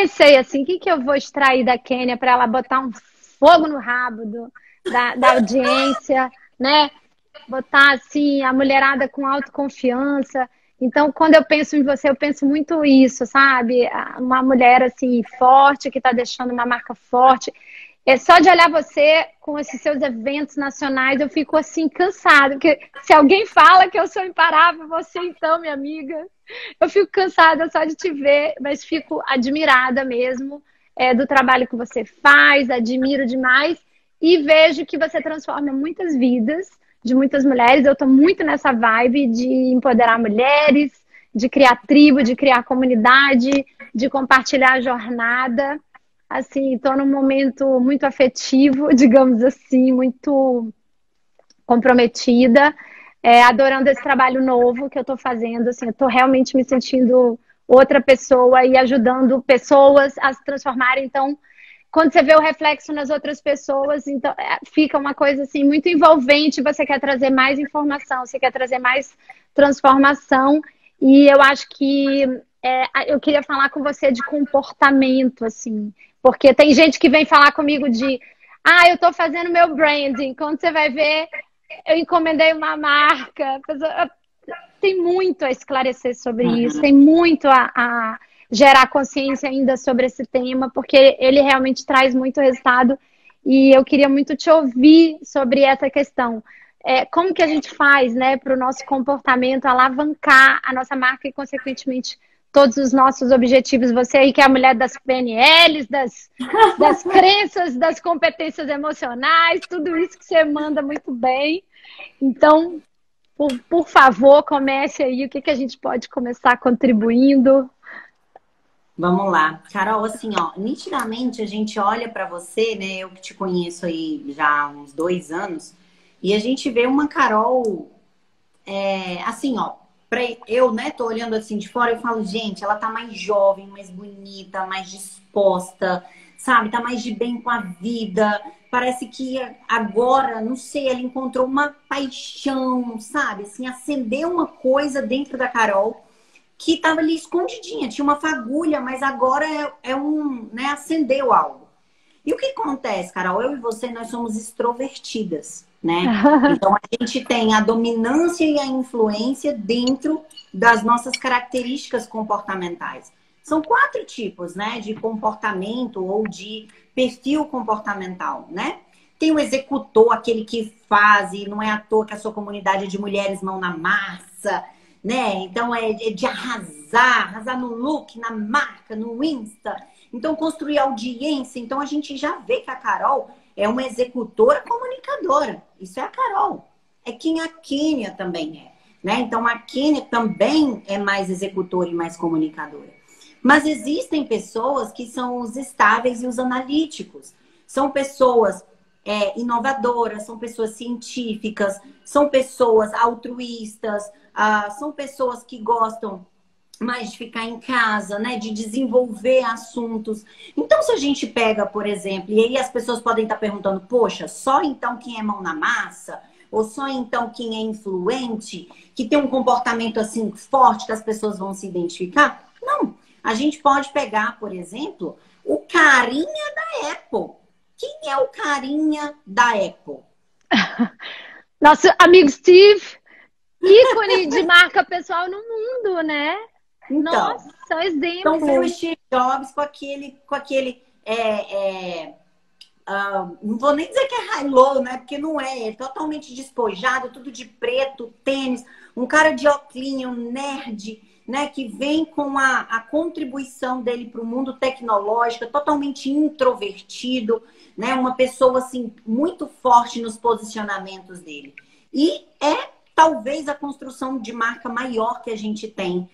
pensei assim, o que, que eu vou extrair da Kênia para ela botar um fogo no rabo da audiência, né? Botar, assim, a mulherada com autoconfiança. Então, quando eu penso em você, eu penso muito isso, sabe? Uma mulher, assim, forte, que está deixando uma marca forte. É só de olhar você com esses seus eventos nacionais, eu fico, assim, cansada. Porque se alguém fala que eu sou imparável, você então, minha amiga. Eu fico cansada só de te ver, mas fico admirada mesmo do trabalho que você faz, admiro demais. E vejo que você transforma muitas vidas de muitas mulheres. Eu tô muito nessa vibe de empoderar mulheres, de criar tribo, de criar comunidade, de compartilhar a jornada. Assim, tô num momento muito afetivo, digamos assim, muito comprometida, adorando esse trabalho novo que eu tô fazendo. Assim, eu tô realmente me sentindo outra pessoa e ajudando pessoas a se transformarem. Então, quando você vê o reflexo nas outras pessoas, então fica uma coisa assim muito envolvente. Você quer trazer mais informação, você quer trazer mais transformação. E eu acho que eu queria falar com você de comportamento, assim, porque tem gente que vem falar comigo de eu tô fazendo meu branding. Quando você vai ver, eu encomendei uma marca. Tem muito a esclarecer sobre isso, tem muito a gerar consciência ainda sobre esse tema, porque ele realmente traz muito resultado. E eu queria muito te ouvir sobre essa questão. Como que a gente faz, né, para o nosso comportamento alavancar a nossa marca e, consequentemente, todos os nossos objetivos? Você aí que é a mulher das PNLs, das crenças, das competências emocionais, tudo isso que você manda muito bem. Então, por favor, comece aí. O que, que a gente pode começar contribuindo? Vamos lá. Carol, assim, ó, nitidamente a gente olha pra você, né? Eu que te conheço aí já há uns 2 anos, e a gente vê uma Carol, assim, ó, eu, né, tô olhando assim de fora, eu falo, gente, ela tá mais jovem, mais bonita, mais disposta, sabe? Tá mais de bem com a vida. Parece que agora, não sei, ela encontrou uma paixão, sabe? Assim, acendeu uma coisa dentro da Carol que estava ali escondidinha, tinha uma fagulha, mas agora né, acendeu algo. E o que acontece, Carol? Eu e você, nós somos extrovertidas, né? Então, a gente tem a dominância e a influência dentro das nossas características comportamentais. São 4 tipos, né, de comportamento ou de perfil comportamental, né? Tem o executor, aquele que faz, e não é à toa que a sua comunidade é de mulheres mão na massa, né? Então é de arrasar no look, na marca, no Insta. Então construir audiência. Então a gente já vê que a Carol é uma executora comunicadora. Isso é a Carol. É quem a Kênia também é, né? Então a Kênia também é mais executora e mais comunicadora. Mas existem pessoas que são os estáveis e os analíticos. São pessoas inovadoras, são pessoas científicas, são pessoas altruístas, são pessoas que gostam mais de ficar em casa, né? De desenvolver assuntos. Então, se a gente pega, por exemplo, e aí as pessoas podem estar perguntando, poxa, só então quem é mão na massa? Ou só então quem é influente? Que tem um comportamento assim forte que as pessoas vão se identificar? Não. A gente pode pegar, por exemplo, o carinha da Apple. Quem é o carinha da Apple? Nosso amigo Steve, ícone de marca pessoal no mundo, né? Então, nossa, exemplo. Então, foi o Steve Jobs com aquele não vou nem dizer que é high-low, né? Porque não é. É totalmente despojado, tudo de preto, tênis. Um cara de oclinho, um nerd, né? Que vem com a contribuição dele para o mundo tecnológico, totalmente introvertido, né? Uma pessoa assim muito forte nos posicionamentos dele. E é talvez a construção de marca maior que a gente tem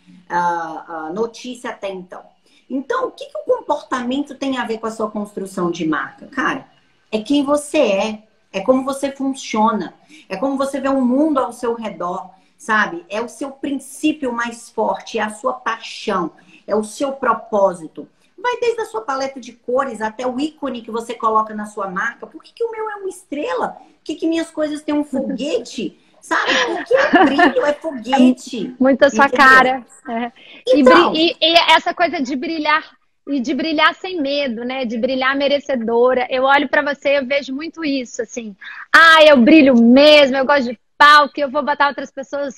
notícia até então. Então, o que, que o comportamento tem a ver com a sua construção de marca? Cara, é quem você é como você funciona, é como você vê o mundo ao seu redor. Sabe? É o seu princípio mais forte, é a sua paixão, é o seu propósito. Vai desde a sua paleta de cores até o ícone que você coloca na sua marca. Por que o meu é uma estrela? Por que minhas coisas têm um foguete? Sabe? Porque o brilho é foguete. Muito a sua cara. É. Então, e essa coisa de brilhar E de brilhar sem medo, né? De brilhar merecedora. Eu olho pra você e eu vejo muito isso, assim. Ah, eu brilho mesmo, eu gosto de palco, eu vou botar outras pessoas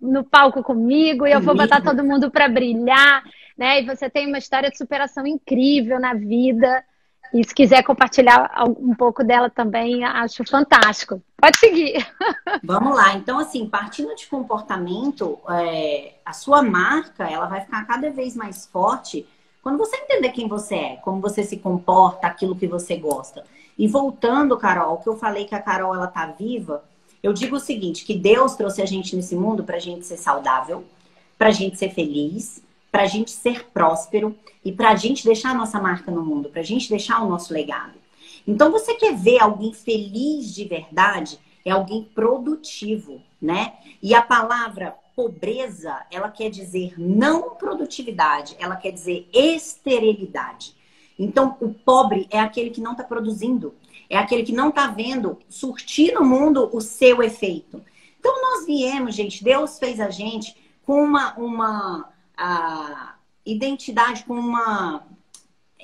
no palco comigo e eu vou botar todo mundo pra brilhar, né? E você tem uma história de superação incrível na vida. E se quiser compartilhar um pouco dela também, acho fantástico. Pode seguir. Vamos lá. Então, assim, partindo de comportamento, a sua marca, ela vai ficar cada vez mais forte quando você entender quem você é, como você se comporta, aquilo que você gosta. E voltando, Carol, o que eu falei que a Carol, ela tá viva, eu digo o seguinte, que Deus trouxe a gente nesse mundo pra gente ser saudável, pra gente ser feliz, pra gente ser próspero e pra gente deixar a nossa marca no mundo, pra gente deixar o nosso legado. Então, você quer ver alguém feliz de verdade? É alguém produtivo, né? E a palavra pobreza, ela quer dizer não produtividade, ela quer dizer esterilidade. Então, o pobre é aquele que não tá produzindo, é aquele que não tá vendo surtir no mundo o seu efeito. Então, nós viemos, gente, Deus fez a gente com uma identidade, com uma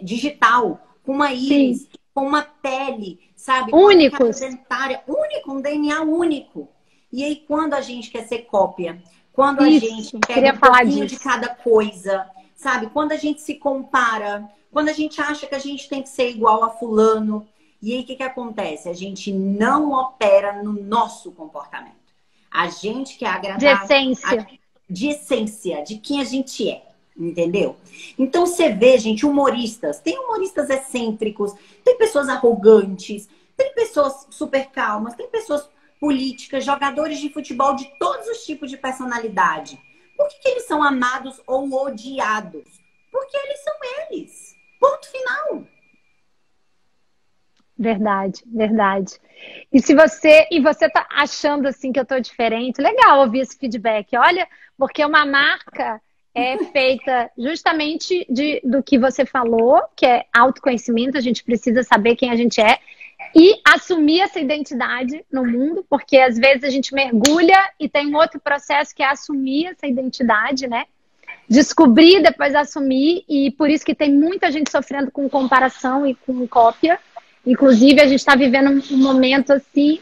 digital, com uma íris, sim, com uma pele, sabe? Únicos. Único, um DNA único. E aí, quando a gente quer ser cópia, quando isso, a gente pega um pouquinho de cada coisa, sabe? Quando a gente se compara, quando a gente acha que a gente tem que ser igual a fulano. E aí, o que que acontece? A gente não opera no nosso comportamento. A gente quer agradar... De essência. De essência, de quem a gente é, entendeu? Então você vê, gente, humoristas. Tem humoristas excêntricos, tem pessoas arrogantes, tem pessoas super calmas, tem pessoas políticas, jogadores de futebol de todos os tipos de personalidade. Por que que eles são amados ou odiados? Porque eles são eles. Ponto final. Verdade, verdade. E se você, tá achando assim que eu tô diferente, legal ouvir esse feedback. Olha, porque uma marca é feita justamente do que você falou, que é autoconhecimento, a gente precisa saber quem a gente é e assumir essa identidade no mundo, porque às vezes a gente mergulha e tem um outro processo que é assumir essa identidade, né? Descobrir, depois assumir, e por isso que tem muita gente sofrendo com comparação e com cópia. Inclusive, a gente está vivendo um momento, assim,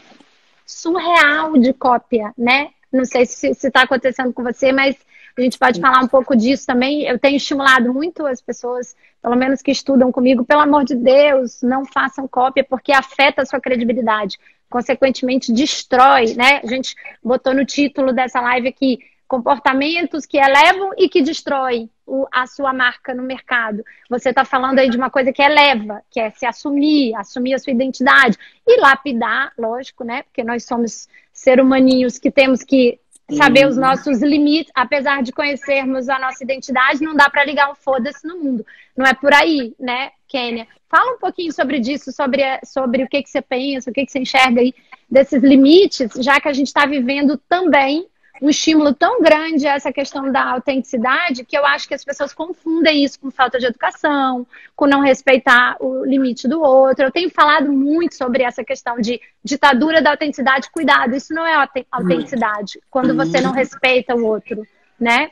surreal de cópia, né? Não sei se está acontecendo com você, mas a gente pode falar um pouco disso também. Eu tenho estimulado muito as pessoas, pelo menos que estudam comigo, pelo amor de Deus, não façam cópia, porque afeta a sua credibilidade. Consequentemente, destrói, né? A gente botou no título dessa live aqui, comportamentos que elevam e que destroem a sua marca no mercado. Você está falando aí de uma coisa que eleva, que é se assumir, assumir a sua identidade e lapidar, lógico, né? Porque nós somos seres humaninhos que temos que saber os nossos limites. Apesar de conhecermos a nossa identidade, não dá para ligar um foda-se no mundo. Não é por aí, né, Kênia? Fala um pouquinho sobre disso, sobre o que que você pensa, o que que você enxerga aí desses limites, já que a gente está vivendo também um estímulo tão grande a essa questão da autenticidade, que eu acho que as pessoas confundem isso com falta de educação, com não respeitar o limite do outro. Eu tenho falado muito sobre essa questão de ditadura da autenticidade. Cuidado, isso não é autenticidade, quando você não respeita o outro, né?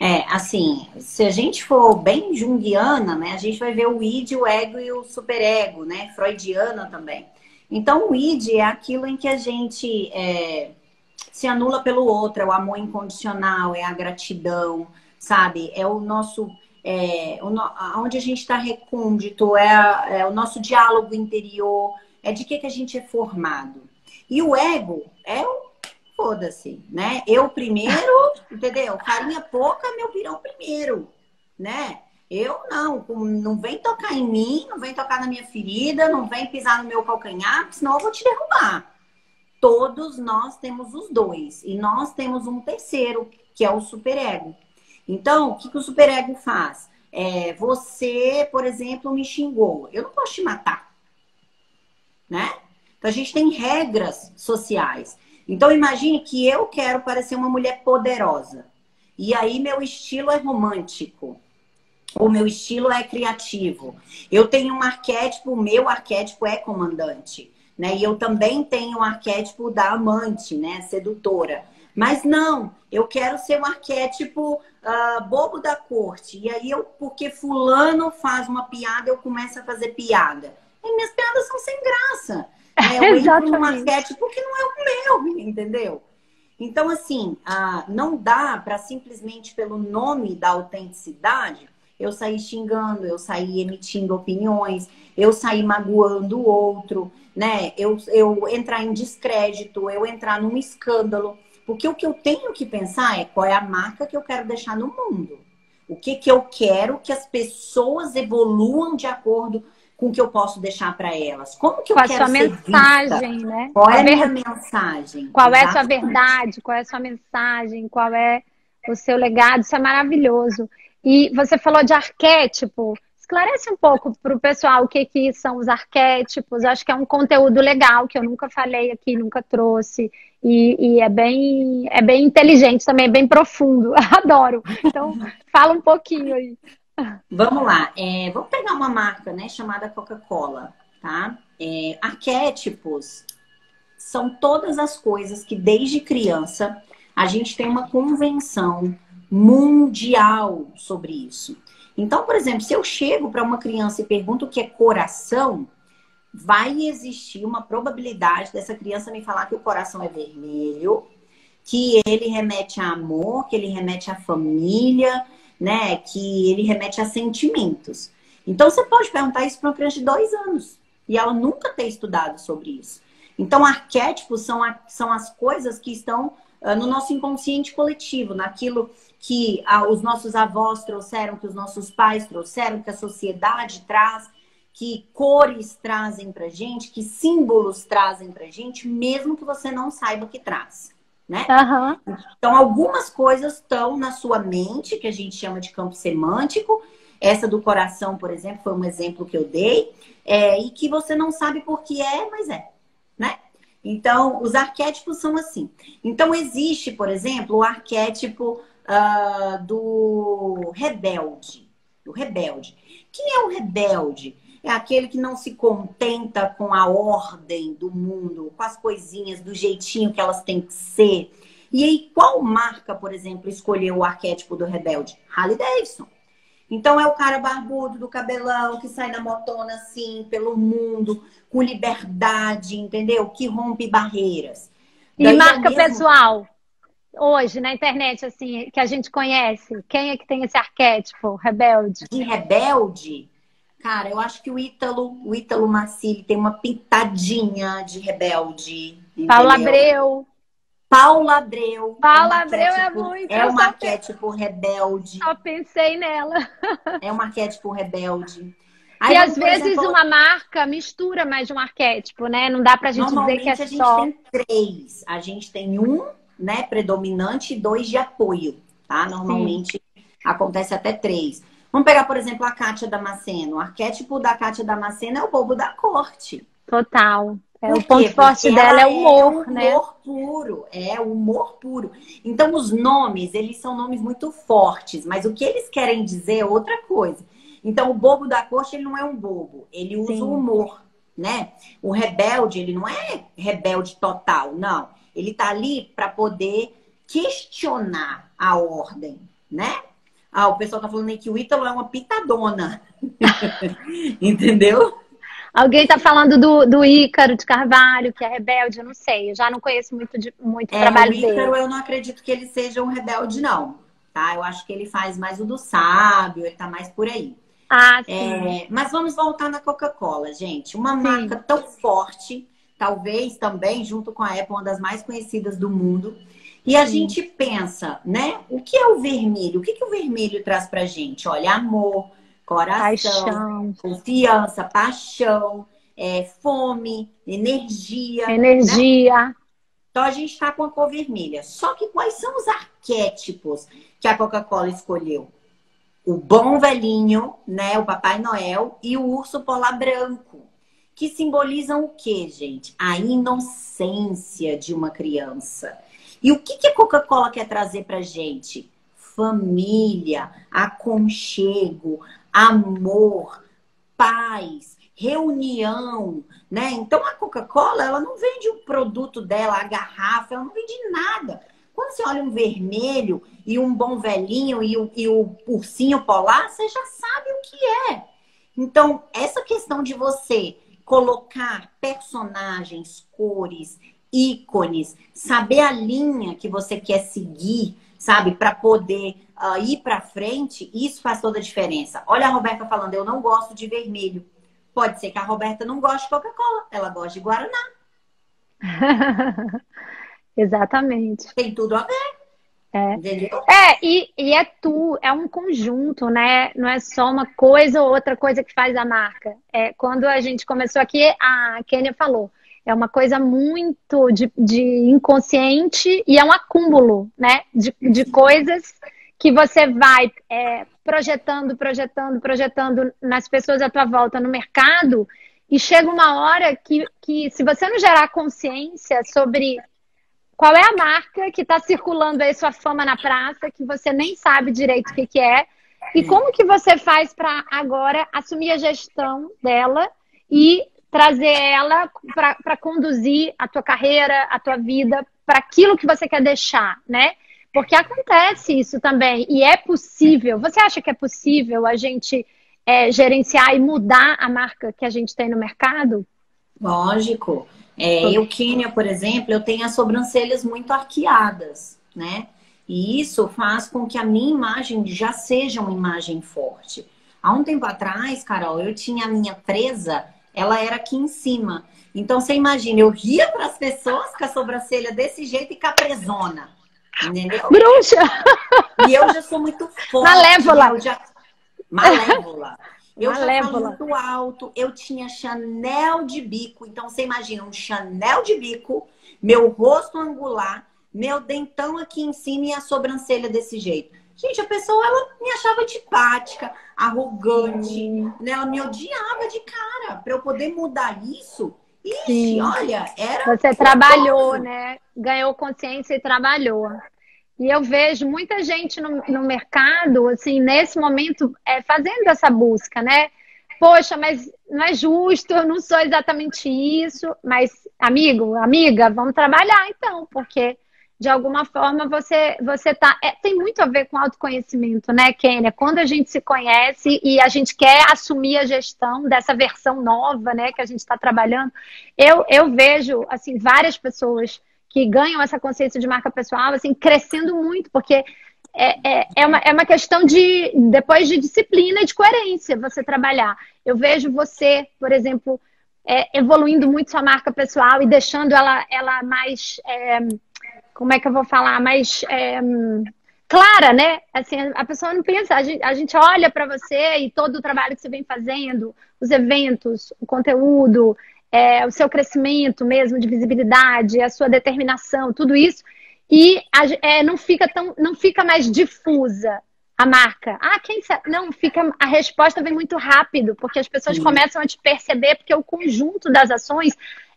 É, assim, se a gente for bem junguiana, né, a gente vai ver o id, o ego e o superego, né? Freudiana também. Então, o id é aquilo em que a gente... se anula pelo outro, é o amor incondicional, é a gratidão, sabe? É o nosso... onde a gente está recôndito, é o nosso diálogo interior, é de que a gente é formado. E o ego é o... foda-se, né? Eu primeiro, entendeu? Carinha pouca, meu pirão primeiro, né? Eu não, não vem tocar em mim, não vem tocar na minha ferida, não vem pisar no meu calcanhar, porque senão eu vou te derrubar. Todos nós temos os dois. E nós temos um terceiro, que é o superego. Então, o que que o superego faz? Você, por exemplo, me xingou. Eu não posso te matar, né? Então, a gente tem regras sociais. Então, imagine que eu quero parecer uma mulher poderosa. E aí, meu estilo é romântico. Ou meu estilo é criativo. Eu tenho um arquétipo, o meu arquétipo é comandante. Né? E eu também tenho o arquétipo da amante, né? Sedutora. Mas não, eu quero ser um arquétipo bobo da corte. E aí, porque fulano faz uma piada, eu começo a fazer piada. E minhas piadas são sem graça. Né? Eu entro num arquétipo que não é o meu, entendeu? Então, assim, não dá para simplesmente pelo nome da autenticidade eu sair xingando, eu sair emitindo opiniões, eu sair magoando o outro, né? Eu entrar em descrédito, eu entrar num escândalo. Porque o que eu tenho que pensar é qual é a marca que eu quero deixar no mundo. O que que eu quero que as pessoas evoluam de acordo com o que eu posso deixar para elas. Como que eu quero ser vista? Qual é a sua mensagem, né? Qual é a minha mensagem? Qual é a sua verdade? Qual é a sua mensagem? Qual é o seu legado? Isso é maravilhoso. E você falou de arquétipo. Esclarece um pouco para o pessoal o que que são os arquétipos. Acho que é um conteúdo legal que eu nunca falei aqui, nunca trouxe. E é bem inteligente também, é bem profundo. Adoro. Então, fala um pouquinho aí. Vamos lá. Vamos pegar uma marca, né, chamada Coca-Cola, tá? Arquétipos são todas as coisas que desde criança a gente tem uma convenção mundial sobre isso. Então, por exemplo, se eu chego para uma criança e pergunto o que é coração, vai existir uma probabilidade dessa criança me falar que o coração é vermelho, que ele remete a amor, que ele remete à família, né? Que ele remete a sentimentos. Então, você pode perguntar isso para uma criança de 2 anos e ela nunca ter estudado sobre isso. Então, arquétipos são as coisas que estão no nosso inconsciente coletivo, naquilo que os nossos avós trouxeram, que os nossos pais trouxeram, que a sociedade traz, que cores trazem pra gente, que símbolos trazem pra gente, mesmo que você não saiba o que traz, né? Uhum. Então, algumas coisas estão na sua mente, que a gente chama de campo semântico. Essa do coração, por exemplo, foi um exemplo que eu dei, e que você não sabe por que é, mas é, né? Então, os arquétipos são assim. Então, existe, por exemplo, o arquétipo do rebelde. Do rebelde. Quem é o rebelde? É aquele que não se contenta com a ordem do mundo, com as coisinhas, do jeitinho que elas têm que ser. E aí, qual marca, por exemplo, escolheu o arquétipo do rebelde? Harley Davidson. Então, é o cara barbudo, do cabelão, que sai na motona, assim, pelo mundo, com liberdade, entendeu? Que rompe barreiras. E daí marca mesmo... pessoal, hoje, na internet, assim, que a gente conhece, quem é que tem esse arquétipo rebelde? De rebelde? Cara, eu acho que o Ítalo Marciel tem uma pitadinha de rebelde. Entendeu? Paula Abreu. Paula Abreu é muito. É um arquétipo rebelde. Só pensei nela. É um arquétipo rebelde. E às vezes uma marca mistura mais de um arquétipo, né? Não dá pra gente dizer que é só. Normalmente a gente tem 3. A gente tem um, né, predominante e 2 de apoio, tá? Normalmente acontece até 3. Vamos pegar, por exemplo, a Cátia Damasceno. O arquétipo da Cátia Damasceno é o bobo da corte. Total. O ponto forte dela é o humor, né? É humor puro, é humor puro. Então, os nomes, eles são nomes muito fortes, mas o que eles querem dizer é outra coisa. Então, o bobo da corte, ele não é um bobo, ele usa o humor, né? O rebelde, ele não é rebelde total, não. Ele tá ali para poder questionar a ordem, né? Ah, o pessoal tá falando aí que o Ítalo é uma pitadona, entendeu? Alguém tá falando do Ícaro de Carvalho, que é rebelde, eu não sei. Eu já não conheço muito trabalho dele. O Ícaro, eu não acredito que ele seja um rebelde, não. Tá? Eu acho que ele faz mais o do sábio, ele tá mais por aí. Ah, sim. Mas vamos voltar na Coca-Cola, gente. Uma marca tão forte, talvez também, junto com a Apple, uma das mais conhecidas do mundo. E a gente pensa, né? O que é o vermelho? O que que o vermelho traz pra gente? Olha, amor... coração, paixão, confiança, paixão, fome, energia. Né? Então, a gente está com a cor vermelha. Só que quais são os arquétipos que a Coca-Cola escolheu? O bom velhinho, né? O Papai Noel e o urso polar branco. Que simbolizam o quê, gente? A inocência de uma criança. E o que que a Coca-Cola quer trazer pra gente? Família, aconchego, amor, paz, reunião, né? Então, a Coca-Cola, ela não vende o produto dela, a garrafa, ela não vende nada. Quando você olha um vermelho e um bom velhinho e o ursinho polar, você já sabe o que é. Então, essa questão de você colocar personagens, cores, ícones, saber a linha que você quer seguir, sabe, para poder ir para frente, isso faz toda a diferença. Olha a Roberta falando, eu não gosto de vermelho. Pode ser que a Roberta não goste de Coca-Cola, ela gosta de Guaraná. Exatamente. Tem tudo a ver. E é um conjunto, né? Não é só uma coisa ou outra coisa que faz a marca. É, quando a gente começou aqui, a Kênia falou, é uma coisa muito de inconsciente e é um acúmulo, né? De coisas que você vai projetando nas pessoas à tua volta, no mercado, e chega uma hora que se você não gerar consciência sobre... Qual é a marca que está circulando aí sua fama na praça, que você nem sabe direito o que, que é? E como que você faz para agora assumir a gestão dela e trazer ela para conduzir a tua carreira, a tua vida, para aquilo que você quer deixar, né? Porque acontece isso também. E é possível. Você acha que é possível a gente gerenciar e mudar a marca que a gente tem no mercado? Lógico. Eu, Kênia, por exemplo, eu tenho as sobrancelhas muito arqueadas, né? E isso faz com que a minha imagem já seja uma imagem forte. Há um tempo atrás, Carol, eu tinha a minha presa, ela era aqui em cima. Então, você imagina, eu ria para as pessoas com a sobrancelha desse jeito e com a presona, entendeu? Bruxa! E eu já sou muito forte. Malévola! Malévola! Eu já falo muito alto, eu tinha Chanel de bico. Então, você imagina um Chanel de bico, meu rosto angular, meu dentão aqui em cima e a sobrancelha desse jeito. Gente, a pessoa, ela me achava antipática, arrogante, né? Ela me odiava de cara. Pra eu poder mudar isso, ixi, olha, era... Você trabalhou, né? Ganhou consciência e trabalhou. E eu vejo muita gente no mercado, assim, nesse momento, fazendo essa busca, né? Poxa, mas não é justo, eu não sou exatamente isso. Mas, amigo, amiga, vamos trabalhar então, porque de alguma forma você tá... tem muito a ver com autoconhecimento, né, Kênia? Quando a gente se conhece e a gente quer assumir a gestão dessa versão nova, né, que a gente está trabalhando, eu vejo, assim, várias pessoas que ganham essa consciência de marca pessoal, assim, crescendo muito, porque é uma questão de, depois, de disciplina e de coerência você trabalhar. Eu vejo você, por exemplo, evoluindo muito sua marca pessoal e deixando ela mais, como é que eu vou falar, mais clara, né? Assim, a pessoa não pensa, a gente olha para você e todo o trabalho que você vem fazendo, os eventos, o conteúdo... o seu crescimento mesmo de visibilidade, a sua determinação, tudo isso, e não fica mais difusa a marca. Ah, quem sabe? Não, fica, a resposta vem muito rápido, porque as pessoas começam a te perceber, porque o conjunto das ações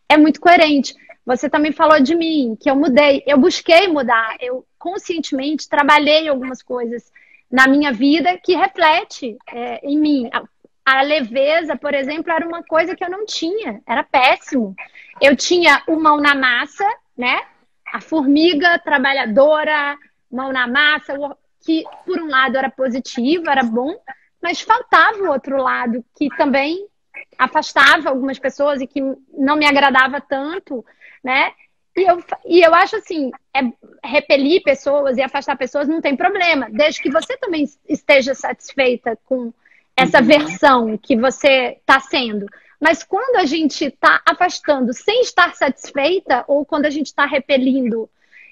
é muito coerente. Você também falou de mim, que eu mudei, eu busquei mudar, eu conscientemente trabalhei algumas coisas na minha vida que reflete em mim. A leveza, por exemplo, era uma coisa que eu não tinha. Era péssimo. Eu tinha o mão na massa, né? A formiga trabalhadora, mão na massa, que por um lado era positivo, era bom, mas faltava o outro lado, que também afastava algumas pessoas e que não me agradava tanto, né? E eu acho assim, repelir pessoas e afastar pessoas não tem problema, desde que você também esteja satisfeita com essa versão que você está sendo. Mas quando a gente está afastando sem estar satisfeita, ou quando a gente está repelindo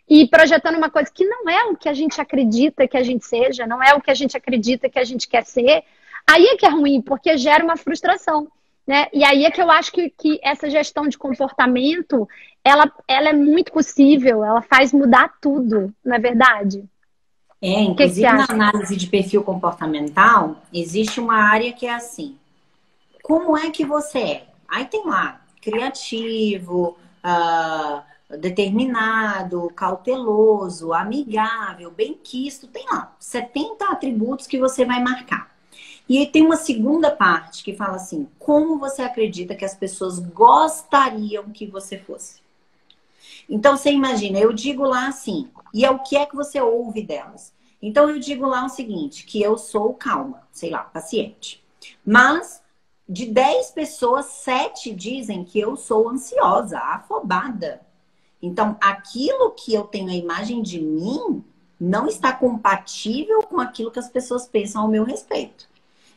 e projetando uma coisa que não é o que a gente acredita que a gente seja, não é o que a gente acredita que a gente quer ser, aí é que é ruim, porque gera uma frustração, né? E aí é que eu acho que essa gestão de comportamento, ela é muito possível, ela faz mudar tudo, não é verdade? Inclusive na análise de perfil comportamental, existe uma área que é assim. Como é que você é? Aí tem lá, criativo, determinado, cauteloso, amigável, benquisto. Tem lá 70 atributos que você vai marcar. E aí tem uma segunda parte que fala assim, como você acredita que as pessoas gostariam que você fosse? Então, você imagina, eu digo lá assim, e é o que é que você ouve delas. Então, eu digo lá o seguinte, que eu sou calma, sei lá, paciente. Mas, de 10 pessoas, 7 dizem que eu sou ansiosa, afobada. Então, aquilo que eu tenho a imagem de mim não está compatível com aquilo que as pessoas pensam ao meu respeito.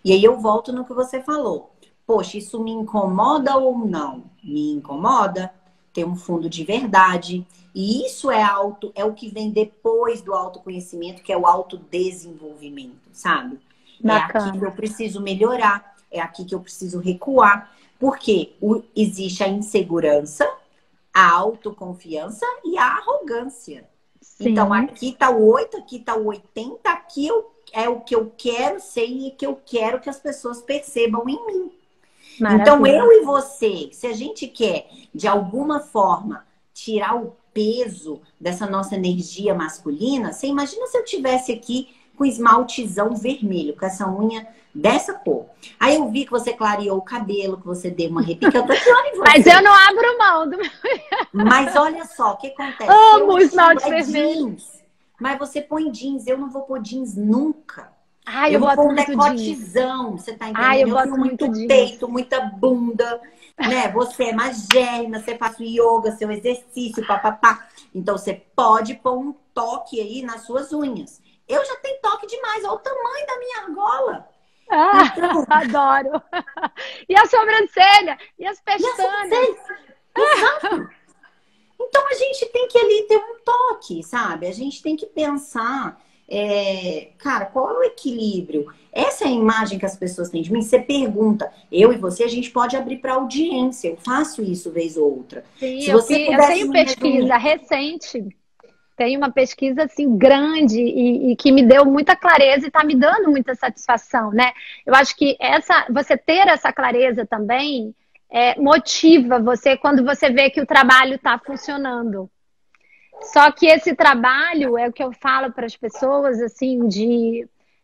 E aí eu volto no que você falou. Poxa, isso me incomoda ou não? Me incomoda. Ter um fundo de verdade. E isso é auto, é o que vem depois do autoconhecimento, que é o autodesenvolvimento, sabe? Bacana. É aqui que eu preciso melhorar, é aqui que eu preciso recuar. Porque existe a insegurança, a autoconfiança e a arrogância. Sim. Então, aqui tá o 8, aqui tá o 80, aqui é o que eu quero ser e que eu quero que as pessoas percebam em mim. Maravilha. Então, eu e você, se a gente quer, de alguma forma, tirar o peso dessa nossa energia masculina, você imagina se eu tivesse aqui com esmaltezão vermelho, com essa unha dessa cor. Aí eu vi que você clareou o cabelo, que você deu uma repica. Eu tô aqui, olha, mas eu não abro mão do meu... Mas olha só, o que acontece? Amo o esmalte vermelho. Jeans, mas você põe jeans, eu não vou pôr jeans nunca. Ai, eu boto muito decotezão, você tá entendendo? Ai, eu boto muito peito, muita bunda, né? Você é magérrima, você faz yoga, seu exercício, papapá. Então, você pode pôr um toque aí nas suas unhas. Eu já tenho toque demais, olha o tamanho da minha argola. Ah, então... Adoro! E a sobrancelha? E as pestanas? Exato! Então, a gente tem que ali ter um toque, sabe? A gente tem que pensar... cara, qual é o equilíbrio? Essa é a imagem que as pessoas têm de mim. Você pergunta, eu e você, a gente pode abrir para audiência. Eu faço isso vez ou outra. Sim, se você pudesse, eu tenho pesquisa recente, tem uma pesquisa assim grande e que me deu muita clareza e está me dando muita satisfação, né? Eu acho que você ter essa clareza também motiva você quando você vê que o trabalho está funcionando. Só que esse trabalho é o que eu falo para as pessoas, assim,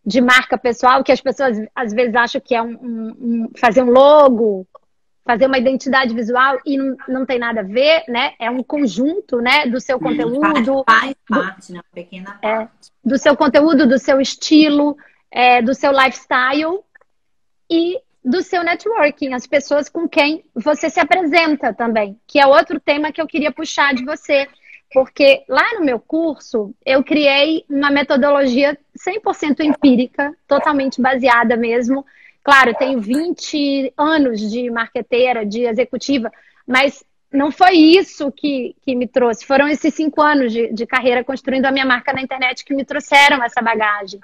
de marca pessoal, que as pessoas às vezes acham que é fazer um logo, fazer uma identidade visual e não tem nada a ver, né? É um conjunto, né, do seu conteúdo. Faz parte, né? Uma pequena parte. Do seu conteúdo, do seu estilo, do seu lifestyle e do seu networking, as pessoas com quem você se apresenta também, que é outro tema que eu queria puxar de você. Porque lá no meu curso, eu criei uma metodologia 100% empírica, totalmente baseada mesmo. Claro, eu tenho 20 anos de marqueteira, de executiva, mas não foi isso que me trouxe. Foram esses 5 anos de carreira construindo a minha marca na internet que me trouxeram essa bagagem.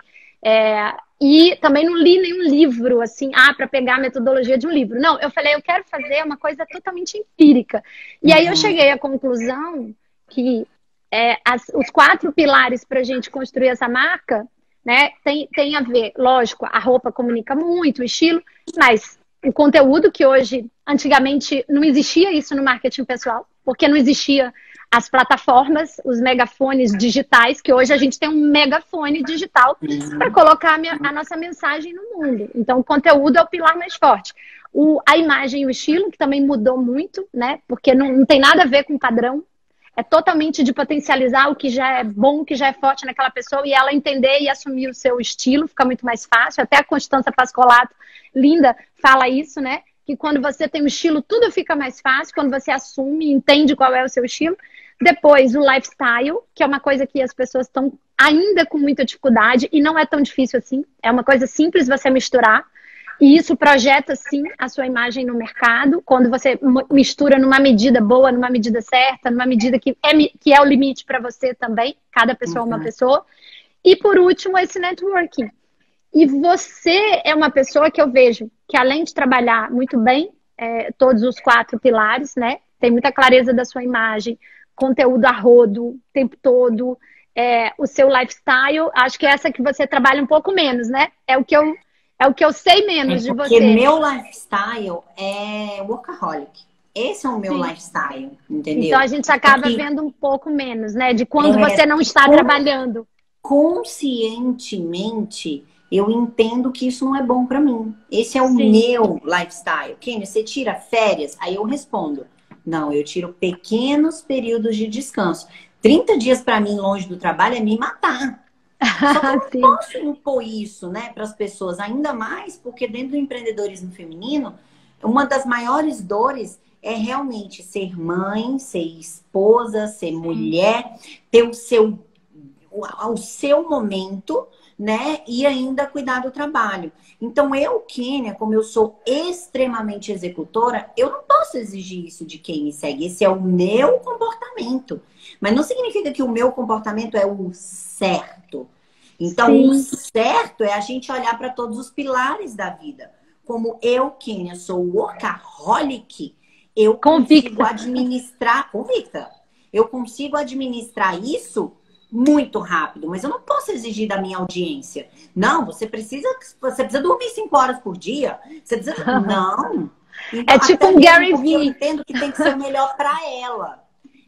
E também não li nenhum livro, assim, para pegar a metodologia de um livro. Não, eu falei, eu quero fazer uma coisa totalmente empírica. E aí eu cheguei à conclusão... que os 4 pilares para a gente construir essa marca, né, tem a ver, lógico, a roupa comunica muito, o estilo, mas o conteúdo que hoje, antigamente, não existia isso no marketing pessoal, porque não existia as plataformas, os megafones digitais, que hoje a gente tem um megafone digital para colocar a nossa mensagem no mundo. Então, o conteúdo é o pilar mais forte. A imagem e o estilo, que também mudou muito, né, porque não tem nada a ver com padrão. É totalmente de potencializar o que já é bom, o que já é forte naquela pessoa e ela entender e assumir o seu estilo, fica muito mais fácil. Até a Constança Pascolato, linda, fala isso, né? Que quando você tem um estilo, tudo fica mais fácil. Quando você assume e entende qual é o seu estilo. Depois, o lifestyle, que é uma coisa que as pessoas estão ainda com muita dificuldade e não é tão difícil assim. É uma coisa simples você misturar. E isso projeta, sim, a sua imagem no mercado. Quando você mistura numa medida boa, numa medida certa, numa medida que é o limite para você também. Cada pessoa é uma pessoa. E, por último, esse networking. E você é uma pessoa que eu vejo que, além de trabalhar muito bem todos os 4 pilares, né? Tem muita clareza da sua imagem, conteúdo a rodo, o tempo todo, o seu lifestyle. Acho que é essa que você trabalha um pouco menos, né? É o que eu sei menos de você. Porque meu lifestyle é workaholic. Esse é o meu lifestyle, entendeu? Então a gente acaba vendo um pouco menos, né? De quando você não está trabalhando. Conscientemente, eu entendo que isso não é bom pra mim. Esse é o meu lifestyle. Kenny, você tira férias? Aí eu respondo. Não, eu tiro pequenos períodos de descanso. 30 dias para mim longe do trabalho é me matar. Só que eu não posso impor isso, né, para as pessoas, ainda mais porque dentro do empreendedorismo feminino, uma das maiores dores é realmente ser mãe, ser esposa, ser mulher, ter o seu momento, né, e ainda cuidar do trabalho. Então eu, Kênia, como eu sou extremamente executora, eu não posso exigir isso de quem me segue. Esse é o meu comportamento. Mas não significa que o meu comportamento é o certo. Então, sim, o certo é a gente olhar para todos os pilares da vida. Como eu, Kênia, sou workaholic, eu consigo administrar... Convicta. Eu consigo administrar isso muito rápido. Mas eu não posso exigir da minha audiência. Não, você precisa dormir 5 horas por dia. Você precisa... Não. Então, é tipo um Gary Vee. Eu entendo que tem que ser o melhor para ela.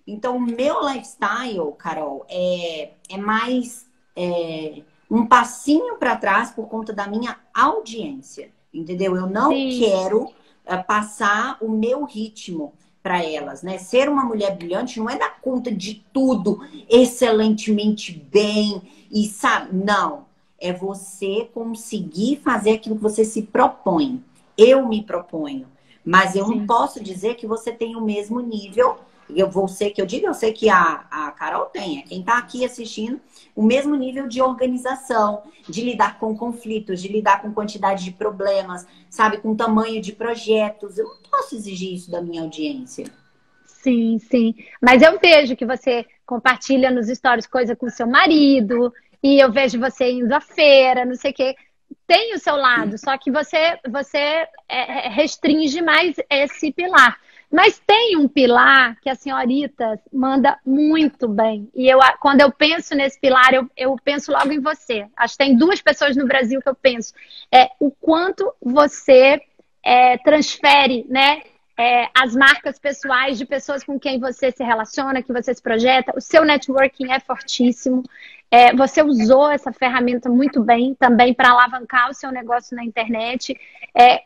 Então, o meu lifestyle, Carol, é mais um passinho para trás por conta da minha audiência, entendeu? Eu não quero passar o meu ritmo para elas, né? Ser uma mulher brilhante não é dar conta de tudo excelentemente bem e sabe? Não. É você conseguir fazer aquilo que você se propõe. Eu me proponho. Mas eu não posso dizer que você tem o mesmo nível... eu sei que a Carol tem, quem está aqui assistindo, o mesmo nível de organização, de lidar com conflitos, de lidar com quantidade de problemas, sabe, com tamanho de projetos. Eu não posso exigir isso da minha audiência. Sim, sim. Mas eu vejo que você compartilha nos stories coisa com seu marido, e eu vejo você indo à feira, não sei o quê. Tem o seu lado, só que você restringe mais esse pilar. Mas tem um pilar que a senhorita manda muito bem. E eu, quando eu penso nesse pilar, eu penso logo em você. Acho que tem 2 pessoas no Brasil que eu penso. É o quanto você transfere, né, as marcas pessoais de pessoas com quem você se relaciona, que você se projeta. O seu networking é fortíssimo. Você usou essa ferramenta muito bem também para alavancar o seu negócio na internet.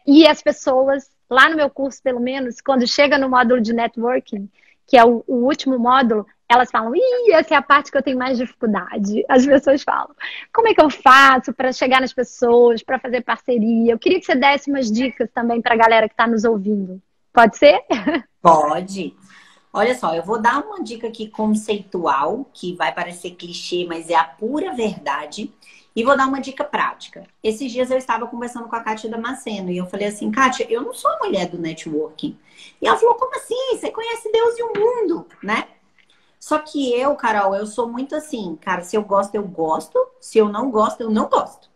E as pessoas... Lá no meu curso, pelo menos, quando chega no módulo de networking, que é o último módulo, elas falam, ih, essa é a parte que eu tenho mais dificuldade. As pessoas falam, como é que eu faço para chegar nas pessoas, para fazer parceria? Eu queria que você desse umas dicas também para a galera que está nos ouvindo. Pode ser? Pode. Olha só, eu vou dar uma dica aqui conceitual, que vai parecer clichê, mas é a pura verdade. E vou dar uma dica prática. Esses dias eu estava conversando com a Cátia Damasceno e eu falei assim, Cátia, eu não sou a mulher do networking. E ela falou, como assim? Você conhece Deus e o mundo, né? Só que eu, Carol, eu sou muito assim, cara, se eu gosto, eu gosto. Se eu não gosto, eu não gosto.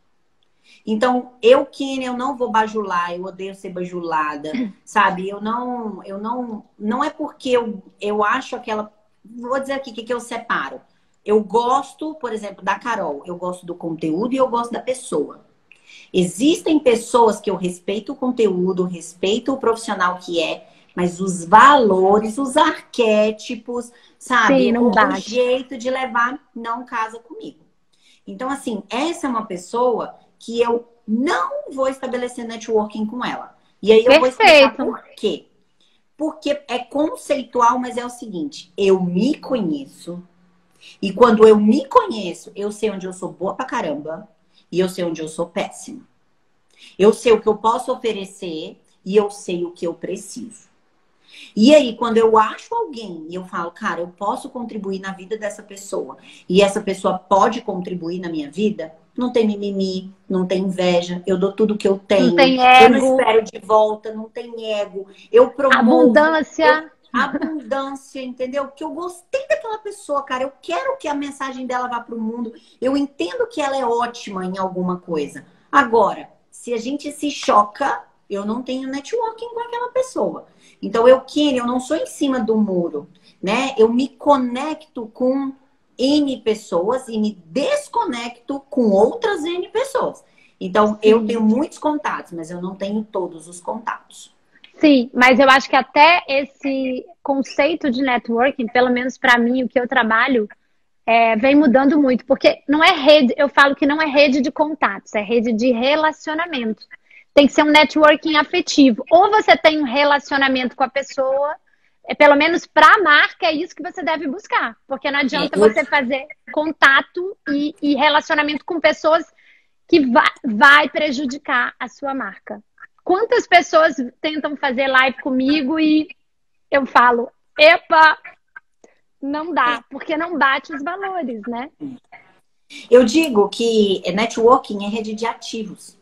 Então, eu, Kênia, eu não vou bajular, eu odeio ser bajulada, sabe? Não é porque eu acho aquela... Vou dizer aqui o que eu separo. Eu gosto, por exemplo, da Carol. Eu gosto do conteúdo e eu gosto da pessoa. Existem pessoas que eu respeito o conteúdo, respeito o profissional que é, mas os valores, os arquétipos, sabe? Sim, não dá. O jeito de levar não casa comigo. Então, assim, essa é uma pessoa que eu não vou estabelecer networking com ela. E aí eu vou explicar por quê. Porque é conceitual, mas é o seguinte. Eu me conheço... E quando eu me conheço, eu sei onde eu sou boa pra caramba e eu sei onde eu sou péssima. Eu sei o que eu posso oferecer e eu sei o que eu preciso. E aí, quando eu acho alguém e eu falo, cara, eu posso contribuir na vida dessa pessoa e essa pessoa pode contribuir na minha vida, não tem mimimi, não tem inveja, eu dou tudo que eu tenho. Não tem ego. Eu não espero de volta, não tem ego. Eu promovo... Abundância... Abundância, entendeu? Que eu gostei daquela pessoa, cara. Eu quero que a mensagem dela vá pro mundo. Eu entendo que ela é ótima em alguma coisa. Agora, se a gente se choca, eu não tenho networking com aquela pessoa. Então, eu não sou em cima do muro, né? Eu me conecto com N pessoas e me desconecto com outras N pessoas. Então, eu tenho muitos contatos, mas eu não tenho todos os contatos. Sim, mas eu acho que até esse conceito de networking, pelo menos para mim, o que eu trabalho, vem mudando muito. Porque não é rede, eu falo que não é rede de contatos, é rede de relacionamento. Tem que ser um networking afetivo. Ou você tem um relacionamento com a pessoa, pelo menos para a marca, é isso que você deve buscar. Porque não adianta você fazer contato e relacionamento com pessoas que vai prejudicar a sua marca. Quantas pessoas tentam fazer live comigo e eu falo, epa, não dá, porque não bate os valores, né? Eu digo que networking é rede de ativos.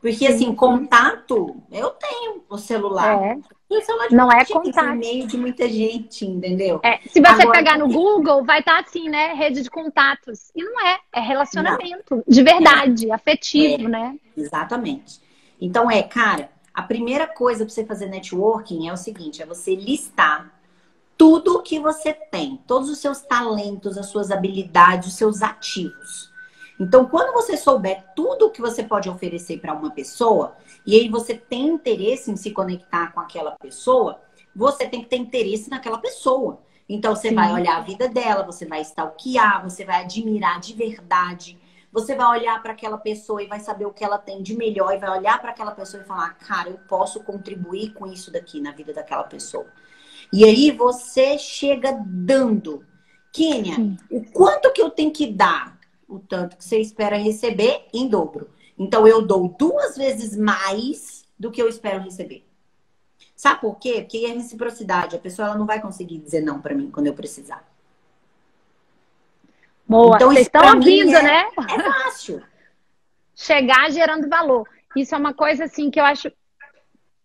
Porque, assim, contato, eu tenho o celular. É. O celular de não é contato. E-mail de muita gente, entendeu? É. Se você agora pegar no Google, vai estar assim, né? Rede de contatos. E não é. É relacionamento. Não. De verdade, é. Afetivo, né? Exatamente. Então, cara, a primeira coisa pra você fazer networking é o seguinte, é você listar tudo o que você tem. Todos os seus talentos, as suas habilidades, os seus ativos. Então, quando você souber tudo o que você pode oferecer para uma pessoa, e aí você tem interesse em se conectar com aquela pessoa, você tem que ter interesse naquela pessoa. Então, você vai olhar a vida dela, você vai stalkear, você vai admirar de verdade, você vai olhar para aquela pessoa e vai saber o que ela tem de melhor, e vai olhar para aquela pessoa e falar, cara, eu posso contribuir com isso daqui na vida daquela pessoa. E aí você chega dando. Kênia, o quanto que eu tenho que dar? O tanto que você espera receber em dobro. Então, eu dou 2 vezes mais do que eu espero receber. Sabe por quê? Porque é reciprocidade. A pessoa ela não vai conseguir dizer não pra mim quando eu precisar. Boa, então, vocês estão ouvindo, né? É fácil. Chegar gerando valor. Isso é uma coisa, assim, que eu acho...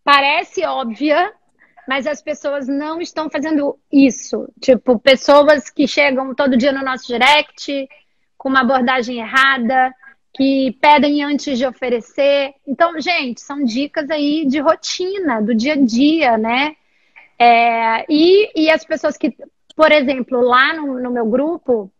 Parece óbvia, mas as pessoas não estão fazendo isso. Tipo, pessoas que chegam todo dia no nosso direct... com uma abordagem errada, que pedem antes de oferecer. Então, gente, são dicas aí de rotina, do dia a dia, né? E as pessoas que, por exemplo, lá no meu grupo,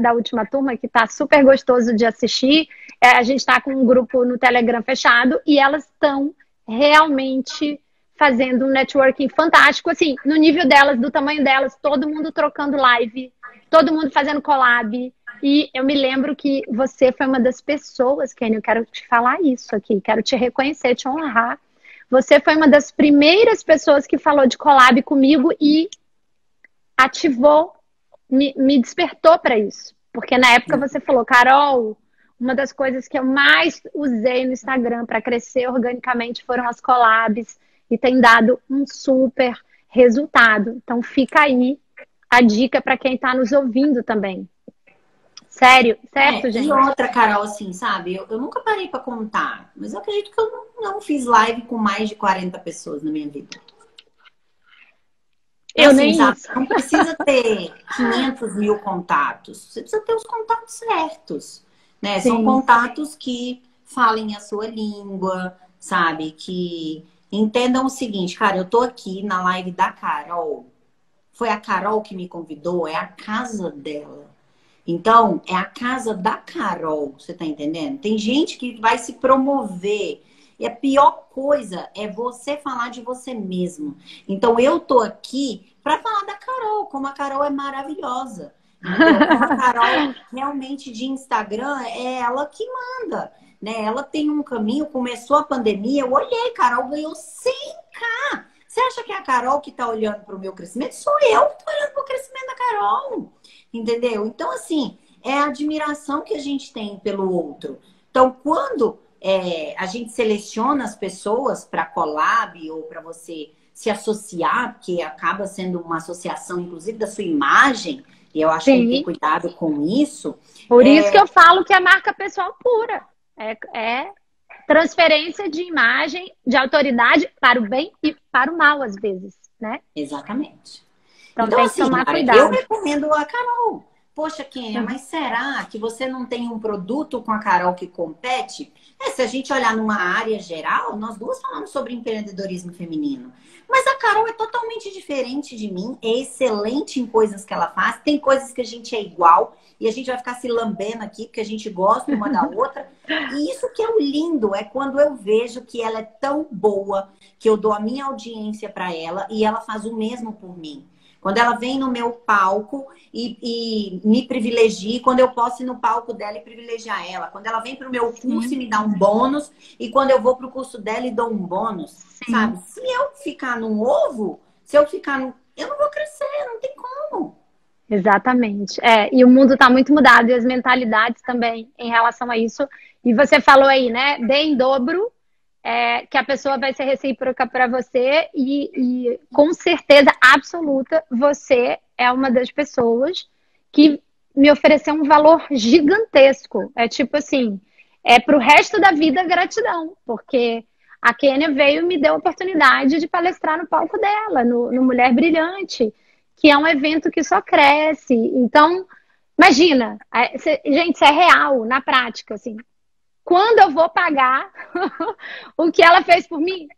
da última turma, que tá super gostoso de assistir, a gente tá com um grupo no Telegram fechado, e elas estão realmente fazendo um networking fantástico, assim, no nível delas, do tamanho delas, todo mundo trocando live, todo mundo fazendo collab. E eu me lembro que você foi uma das pessoas, Kênia, eu quero te falar isso aqui, quero te reconhecer, te honrar. Você foi uma das primeiras pessoas que falou de collab comigo e ativou, me despertou para isso. Porque na época você falou, Carol, uma das coisas que eu mais usei no Instagram para crescer organicamente foram as collabs e tem dado um super resultado. Então fica aí a dica para quem está nos ouvindo também. Sério, certo, gente? E outra, Carol, assim, sabe? Eu nunca parei pra contar, mas eu acredito que eu não fiz live com mais de 40 pessoas na minha vida. Eu assim, nem sabe, não precisa ter 500 mil contatos. Você precisa ter os contatos certos, né? Sim. São contatos que falem a sua língua, sabe? Que entendam o seguinte, cara, eu tô aqui na live da Carol. Foi a Carol que me convidou, é a casa dela. Então, é a casa da Carol, você tá entendendo? Tem gente que vai se promover. E a pior coisa é você falar de você mesmo. Então, eu tô aqui pra falar da Carol, como a Carol é maravilhosa. Então, a Carol, realmente, de Instagram, é ela que manda, né? Ela tem um caminho, começou a pandemia, eu olhei, Carol ganhou 100K. Você acha que é a Carol que tá olhando pro meu crescimento? Sou eu que tô olhando pro crescimento da Carol. Entendeu? Então, assim, é a admiração que a gente tem pelo outro. Então, quando a gente seleciona as pessoas para collab ou para você se associar, porque acaba sendo uma associação, inclusive, da sua imagem, e eu acho que tem que ter cuidado com isso. Por isso que eu falo que é marca pessoal pura. É transferência de imagem, de autoridade para o bem e para o mal, às vezes, né? Exatamente. Então, tem que tomar cuidado. Eu recomendo a Carol. Poxa, Kênia, mas será que você não tem um produto com a Carol que compete? Se a gente olhar numa área geral, nós duas falamos sobre empreendedorismo feminino. Mas a Carol é totalmente diferente de mim, é excelente em coisas que ela faz, tem coisas que a gente é igual e a gente vai ficar se lambendo aqui porque a gente gosta uma da outra. E isso que é o lindo, é quando eu vejo que ela é tão boa que eu dou a minha audiência para ela e ela faz o mesmo por mim. Quando ela vem no meu palco e me privilegia, quando eu posso ir no palco dela e privilegiar ela. Quando ela vem para o meu curso e me dá um bônus, e quando eu vou para o curso dela e dou um bônus, sabe? Se eu ficar num ovo, se eu ficar no... eu não vou crescer, não tem como. Exatamente. É, e o mundo está muito mudado, e as mentalidades também em relação a isso. E você falou aí, né? Dê em dobro, que a pessoa vai ser recíproca para você, e com certeza absoluta você é uma das pessoas que me ofereceu um valor gigantesco. É tipo assim, é pro resto da vida gratidão, porque a Kênia veio e me deu a oportunidade de palestrar no palco dela, no Mulher Brilhante, que é um evento que só cresce. Então, imagina, gente, isso é real, na prática, assim. Quando eu vou pagar o que ela fez por mim?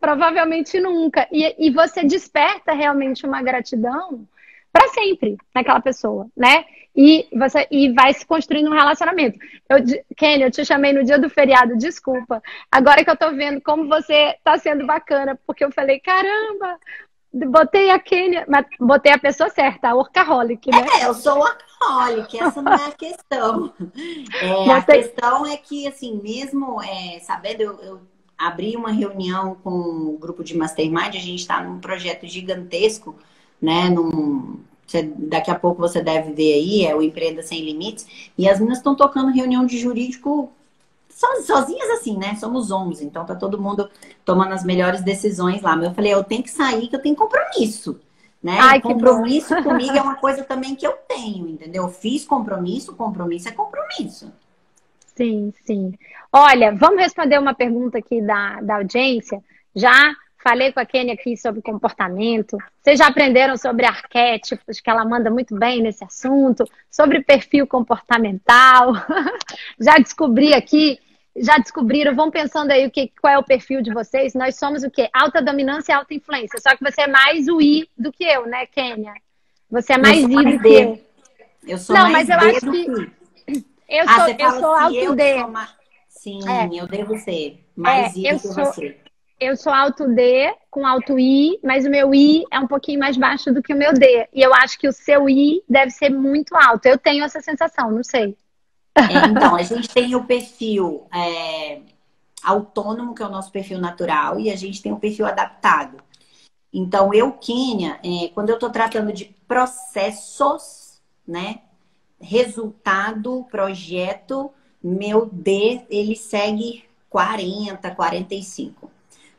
Provavelmente nunca. E você desperta realmente uma gratidão para sempre naquela pessoa, né? E vai se construindo um relacionamento. Kênia, eu te chamei no dia do feriado, desculpa. Agora que eu tô vendo como você tá sendo bacana, porque eu falei, caramba, botei a Kênia, mas botei a pessoa certa, a workaholic, né? Eu sou workaholic, essa não é a questão. A questão é que, assim, mesmo sabendo, eu abri uma reunião com o grupo de Mastermind, a gente tá num projeto gigantesco, né? Daqui a pouco você deve ver aí, é o Empreenda Sem Limites. E as meninas estão tocando reunião de jurídico sozinhas assim, né? Somos 11, então tá todo mundo tomando as melhores decisões lá. Mas eu falei, eu tenho que sair, que eu tenho compromisso, né? Ai, compromisso comigo é uma coisa também que eu tenho, entendeu? Eu fiz compromisso, compromisso é compromisso. Sim, sim. Olha, vamos responder uma pergunta aqui da audiência. Já... falei com a Kênia aqui sobre comportamento. Vocês já aprenderam sobre arquétipos, que ela manda muito bem nesse assunto. Sobre perfil comportamental. Já descobri aqui, já descobriram. Vão pensando aí qual é o perfil de vocês. Nós somos o quê? Alta dominância e alta influência. Só que você é mais o I do que eu, né, Kênia? Você é mais I do que eu. Eu sou mais D. Não, mas eu acho que... eu sou alto D. Sim, eu devo ser mais I do que você. Eu sou alto D com alto I, mas o meu I é um pouquinho mais baixo do que o meu D. E eu acho que o seu I deve ser muito alto. Eu tenho essa sensação, não sei. Então, a gente tem o perfil autônomo, que é o nosso perfil natural, e a gente tem o perfil adaptado. Então, eu, Kênia, quando eu estou tratando de processos, né? Resultado, projeto, meu D, ele segue 40, 45.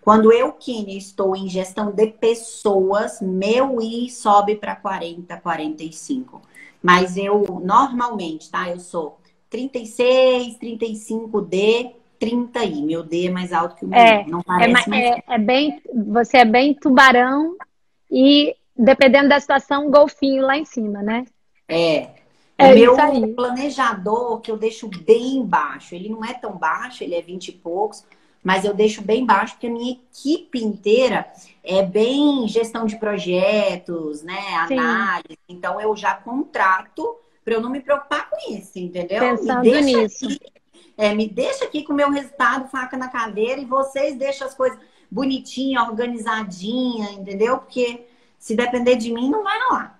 Quando eu, Kênia, estou em gestão de pessoas, meu I sobe para 40, 45. Mas eu, normalmente, tá? Eu sou 36, 35 D, 30 I. Meu D é mais alto que o meu. Não parece mais... você é bem tubarão e, dependendo da situação, golfinho lá em cima, né? O meu planejador, que eu deixo bem baixo. Ele não é tão baixo, ele é 20 e poucos. Mas eu deixo bem baixo, porque a minha equipe inteira é bem gestão de projetos, né? Análise. Sim. Então, eu já contrato para eu não me preocupar com isso, entendeu? Pensando nisso. Me deixa aqui com o meu resultado, faca na cadeira, e vocês deixam as coisas bonitinhas, organizadinhas, entendeu? Porque se depender de mim, não vai lá.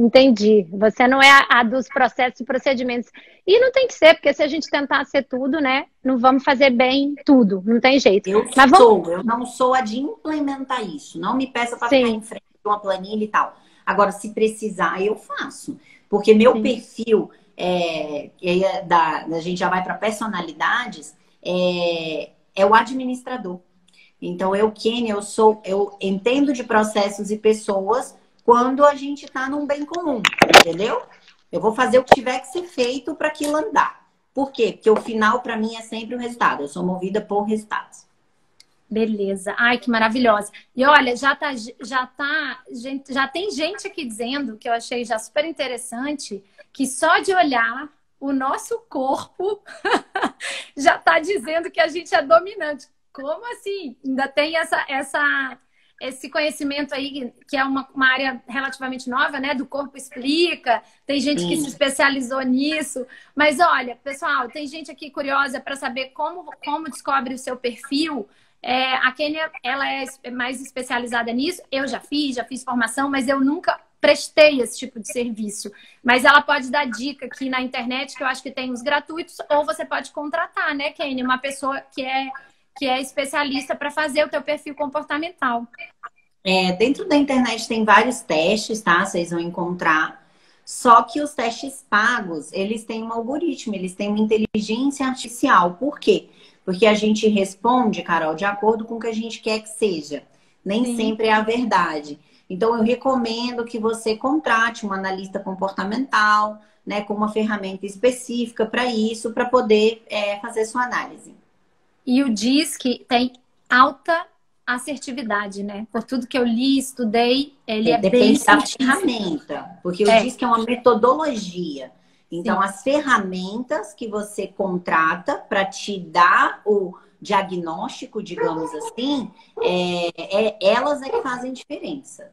Entendi. Você não é a dos processos e procedimentos. E não tem que ser, porque se a gente tentar ser tudo, né? Não vamos fazer bem tudo. Não tem jeito. Eu não sou a de implementar isso. Não me peça para ficar em frente de uma planilha e tal. Agora, se precisar, eu faço. Porque meu perfil, a gente já vai para personalidades, é o administrador. Então, eu, Kênia, eu entendo de processos e pessoas... quando a gente está num bem comum, entendeu? Eu vou fazer o que tiver que ser feito para aquilo andar. Por quê? Porque o final, para mim, é sempre o resultado. Eu sou movida por resultados. Beleza. Ai, que maravilhosa. E olha, já tem gente aqui dizendo, que eu achei já super interessante, que só de olhar o nosso corpo já está dizendo que a gente é dominante. Como assim? Ainda tem esse conhecimento aí, que é uma área relativamente nova, né? Do corpo explica. Tem gente que se especializou nisso. Mas olha, pessoal, tem gente aqui curiosa para saber como descobre o seu perfil. A Kênia, ela é mais especializada nisso. Eu já fiz formação, mas eu nunca prestei esse tipo de serviço. Mas ela pode dar dica aqui na internet, que eu acho que tem os gratuitos, ou você pode contratar, né, Kênia? Uma pessoa que é especialista para fazer o teu perfil comportamental. Dentro da internet tem vários testes, tá? Vocês vão encontrar. Só que os testes pagos, eles têm um algoritmo, eles têm uma inteligência artificial. Por quê? Porque a gente responde, Carol, de acordo com o que a gente quer que seja. Nem sempre é a verdade. Então, eu recomendo que você contrate um analista comportamental, né, com uma ferramenta específica para isso, para poder fazer sua análise. E o DISC tem alta assertividade, né? Por tudo que eu li, estudei, ele é bem... Depende da ferramenta, porque o DISC é uma metodologia. Então, as ferramentas que você contrata para te dar o diagnóstico, digamos assim, elas é que fazem diferença.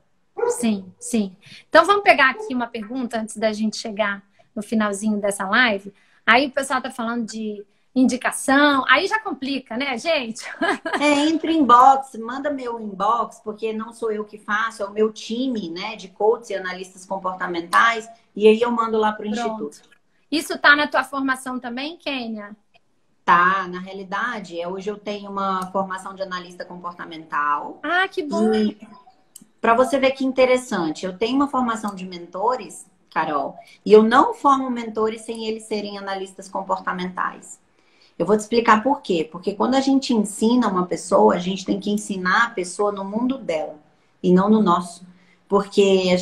Sim, sim. Então, vamos pegar aqui uma pergunta antes da gente chegar no finalzinho dessa live. Aí o pessoal tá falando de indicação, aí já complica, né, gente? Entra em inbox, manda meu inbox, porque não sou eu que faço, é o meu time, né, de coaches e analistas comportamentais, e aí eu mando lá pro Instituto. Isso tá na tua formação também, Kênia? Tá, na realidade, hoje eu tenho uma formação de analista comportamental. Ah, que bom! E pra você ver que interessante, eu tenho uma formação de mentores, Carol, e eu não formo mentores sem eles serem analistas comportamentais. Eu vou te explicar por quê. Porque quando a gente ensina uma pessoa, a gente tem que ensinar a pessoa no mundo dela e não no nosso. Porque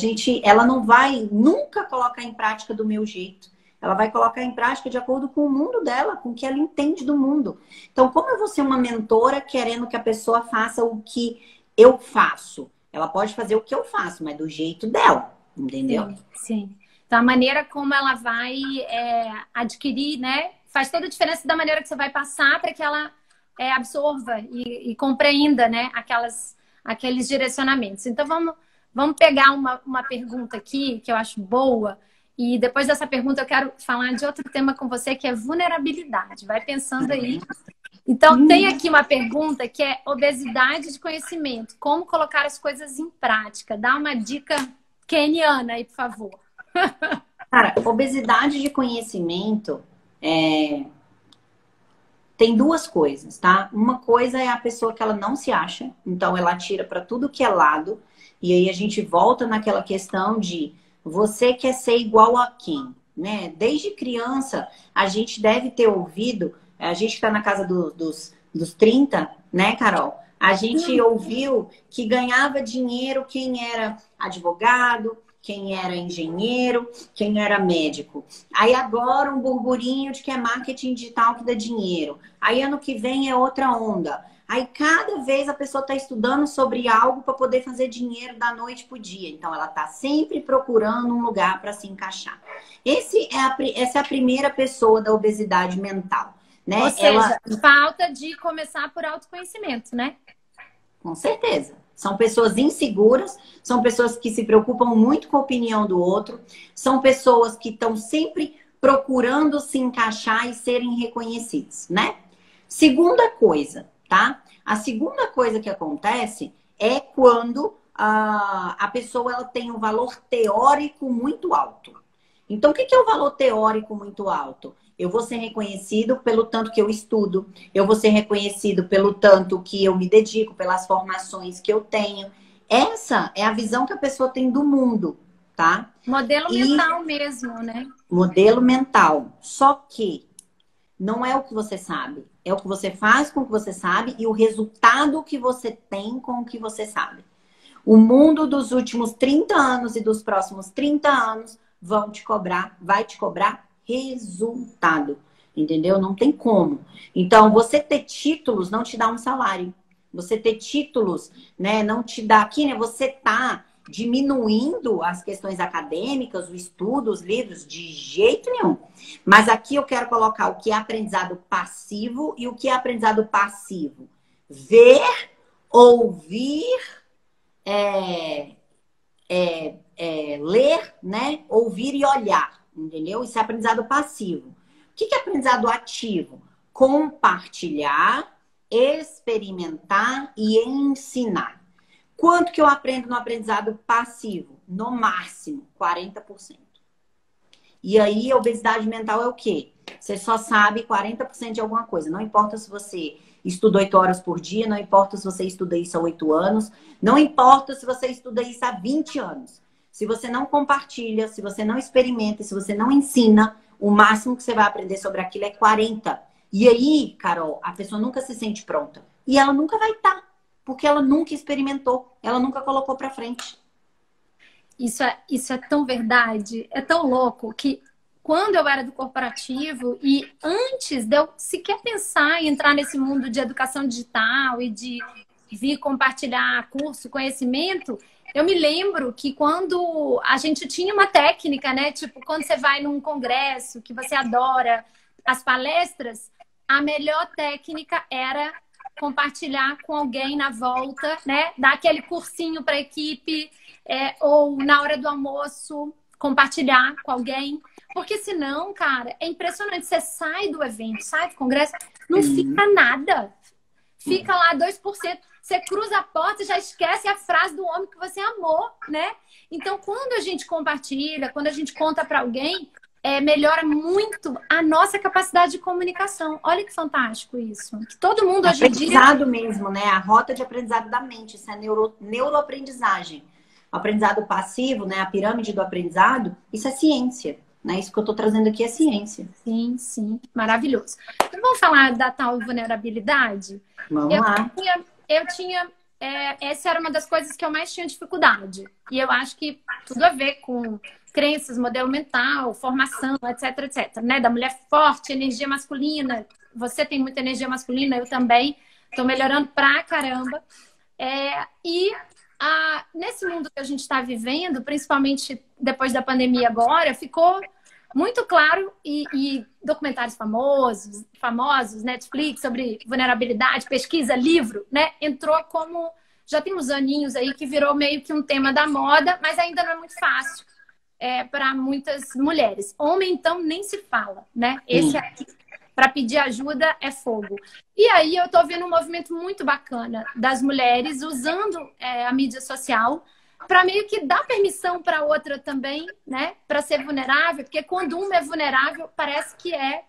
ela não vai nunca colocar em prática do meu jeito. Ela vai colocar em prática de acordo com o mundo dela, com o que ela entende do mundo. Então, como eu vou ser uma mentora querendo que a pessoa faça o que eu faço? Ela pode fazer o que eu faço, mas do jeito dela, entendeu? Sim, sim. Então, a maneira como ela vai adquirir, né? Faz toda a diferença da maneira que você vai passar para que ela absorva e compreenda, né, aqueles direcionamentos. Então, vamos pegar uma pergunta aqui que eu acho boa. E depois dessa pergunta, eu quero falar de outro tema com você, que é vulnerabilidade. Vai pensando aí. Então, tem aqui uma pergunta que é obesidade de conhecimento. Como colocar as coisas em prática? Dá uma dica keniana aí, por favor. Cara, obesidade de conhecimento... Tem duas coisas, tá? Uma coisa é a pessoa que ela não se acha, então ela atira para tudo que é lado, e aí a gente volta naquela questão de você quer ser igual a quem, né? Desde criança a gente deve ter ouvido, a gente tá na casa dos 30, né, Carol? A gente ouviu que ganhava dinheiro quem era advogado, quem era engenheiro, quem era médico. Aí agora um burburinho de que é marketing digital que dá dinheiro. Aí ano que vem é outra onda. Aí cada vez a pessoa está estudando sobre algo para poder fazer dinheiro da noite para o dia. Então ela está sempre procurando um lugar para se encaixar. Essa é a primeira pessoa da obesidade mental, né? Ou seja, falta de começar por autoconhecimento, né? Com certeza. São pessoas inseguras, são pessoas que se preocupam muito com a opinião do outro, são pessoas que estão sempre procurando se encaixar e serem reconhecidos, né? Segunda coisa, tá? A segunda coisa que acontece é quando a pessoa ela tem um valor teórico muito alto. Então, o que é o valor teórico muito alto? Eu vou ser reconhecido pelo tanto que eu estudo, eu vou ser reconhecido pelo tanto que eu me dedico, pelas formações que eu tenho. Essa é a visão que a pessoa tem do mundo, tá? Modelo mental mesmo, né? Modelo mental. Só que não é o que você sabe, é o que você faz com o que você sabe e o resultado que você tem com o que você sabe. O mundo dos últimos 30 anos e dos próximos 30 anos vai te cobrar resultado, entendeu? Não tem como. Então, você ter títulos não te dá um salário. Você ter títulos, né, não te dá aqui, né? Você tá diminuindo as questões acadêmicas, o estudo, os livros, de jeito nenhum. Mas aqui eu quero colocar o que é aprendizado passivo e o que é aprendizado passivo. Ver, ouvir, ler, né? Ouvir e olhar. Entendeu? Isso é aprendizado passivo. O que é aprendizado ativo? Compartilhar, experimentar e ensinar. Quanto que eu aprendo no aprendizado passivo? No máximo, 40%. E aí, a obesidade mental é o quê? Você só sabe 40% de alguma coisa. Não importa se você estuda 8 horas por dia, não importa se você estuda isso há 8 anos, não importa se você estuda isso há 20 anos. Se você não compartilha, se você não experimenta, se você não ensina, o máximo que você vai aprender sobre aquilo é 40%. E aí, Carol, a pessoa nunca se sente pronta. E ela nunca vai estar, porque ela nunca experimentou, ela nunca colocou pra frente. Isso é tão verdade, é tão louco que quando eu era do corporativo e antes de eu sequer pensar em entrar nesse mundo de educação digital e de vir compartilhar curso, conhecimento, eu me lembro que quando a gente tinha uma técnica, né? Tipo, quando você vai num congresso que você adora, as palestras, a melhor técnica era compartilhar com alguém na volta, né? Dar aquele cursinho para a equipe, ou na hora do almoço, compartilhar com alguém. Porque senão, cara, é impressionante. Você sai do evento, sai do congresso, não fica nada. Fica lá 2%. Você cruza a porta e já esquece a frase do homem que você amou, né? Então, quando a gente compartilha, quando a gente conta para alguém, melhora muito a nossa capacidade de comunicação. Olha que fantástico isso. Que todo mundo hoje em dia... Aprendizado mesmo, né? A rota de aprendizado da mente. Isso é neuroaprendizagem. O aprendizado passivo, né? A pirâmide do aprendizado, isso é ciência, né? Isso que eu estou trazendo aqui é ciência. Sim, sim. Maravilhoso. Então, vamos falar da tal vulnerabilidade? Vamos lá. Essa era uma das coisas que eu mais tinha dificuldade. E eu acho que tudo a ver com crenças, modelo mental, formação, etc, etc, né? Da mulher forte, energia masculina. Você tem muita energia masculina, eu também. Estou melhorando pra caramba. Nesse mundo que a gente está vivendo, principalmente depois da pandemia agora, ficou muito claro, e documentários famosos, Netflix, sobre vulnerabilidade, pesquisa, livro, né? Entrou como... Já tem uns aninhos aí que virou meio que um tema da moda, mas ainda não é muito fácil para muitas mulheres. Homem, então, nem se fala, né? Esse aqui, para pedir ajuda, é fogo. E aí eu tô vendo um movimento muito bacana das mulheres usando a mídia social para meio que dar permissão para outra também, né? Para ser vulnerável, porque quando uma é vulnerável, parece que é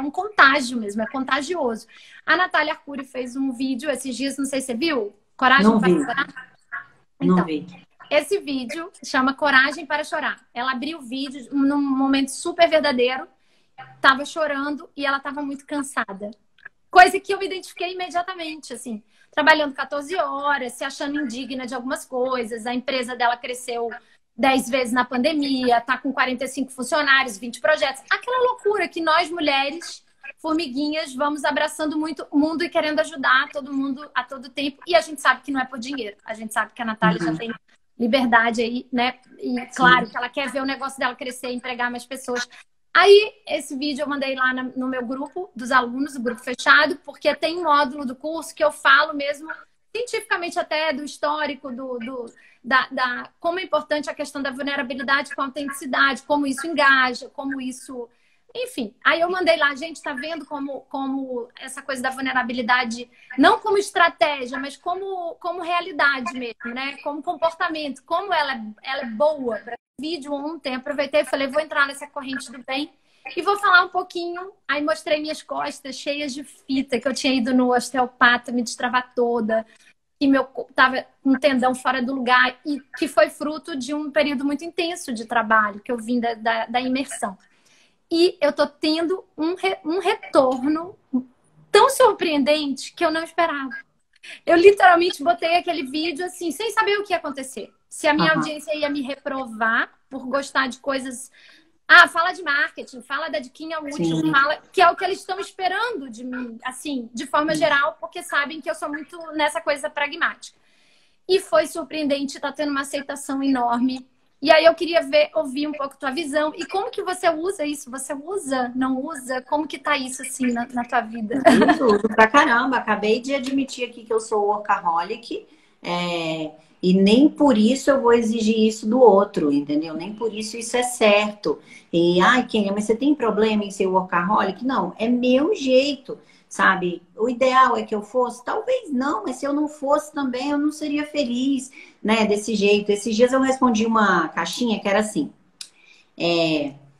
um contágio mesmo, é contagioso. A Natália Arcuri fez um vídeo esses dias, não sei se você viu, Coragem para Chorar. Então, não vi. Esse vídeo chama Coragem para Chorar. Ela abriu o vídeo num momento super verdadeiro, tava chorando e ela tava muito cansada. Coisa que eu me identifiquei imediatamente, assim. Trabalhando 14 horas, se achando indigna de algumas coisas. A empresa dela cresceu 10 vezes na pandemia, tá com 45 funcionários, 20 projetos. Aquela loucura que nós, mulheres, formiguinhas, vamos abraçando muito o mundo e querendo ajudar todo mundo a todo tempo. E a gente sabe que não é por dinheiro. A gente sabe que a Natália já tem liberdade aí, né? E claro que ela quer ver o negócio dela crescer, empregar mais pessoas. Aí, esse vídeo eu mandei lá no meu grupo dos alunos, o grupo fechado, porque tem um módulo do curso que eu falo mesmo, cientificamente até, do histórico, como é importante a questão da vulnerabilidade com a autenticidade, como isso engaja, como isso... Enfim, aí eu mandei lá, gente, tá vendo como essa coisa da vulnerabilidade, não como estratégia, mas como realidade mesmo, né? Como comportamento, como ela é boa. Vídeo ontem, aproveitei e falei, vou entrar nessa corrente do bem e vou falar um pouquinho. Aí mostrei minhas costas cheias de fita, que eu tinha ido no osteopata, me destravar toda, e meu tava um tendão fora do lugar, e que foi fruto de um período muito intenso de trabalho, que eu vim da imersão. E eu tô tendo um retorno tão surpreendente que eu não esperava. Eu literalmente botei aquele vídeo assim, sem saber o que ia acontecer. Se a minha audiência ia me reprovar por gostar de coisas... Ah, fala de marketing, fala da diquinha útil, fala... Que é o que eles estão esperando de mim, assim, de forma geral, porque sabem que eu sou muito nessa coisa pragmática. E foi surpreendente, tá tendo uma aceitação enorme. E aí eu queria ouvir um pouco tua visão. E como que você usa isso? Você usa? Não usa? Como que tá isso, assim, na tua vida? Eu uso pra caramba. Acabei de admitir aqui que eu sou workaholic, e nem por isso eu vou exigir isso do outro, entendeu? Nem por isso é certo. E, ai, Kênia, mas você tem problema em ser workaholic? Não, é meu jeito. sabe? O ideal é que eu fosse? Talvez não, mas se eu não fosse também, eu não seria feliz, né? Desse jeito. Esses dias eu respondi uma caixinha que era assim.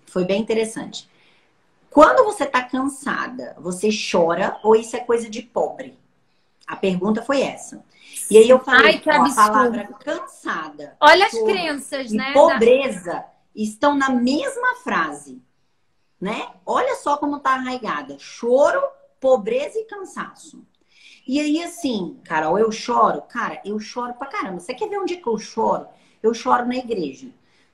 Foi bem interessante. Quando você tá cansada, você chora ou isso é coisa de pobre? A pergunta foi essa. E aí eu falei, ai, que a palavra cansada... Olha as crenças, né? Pobreza estão na mesma frase, né? Olha só como tá arraigada. Choro, pobreza e cansaço. E aí, assim, Carol, eu choro? Cara, eu choro pra caramba. Você quer ver onde é que eu choro? Eu choro na igreja.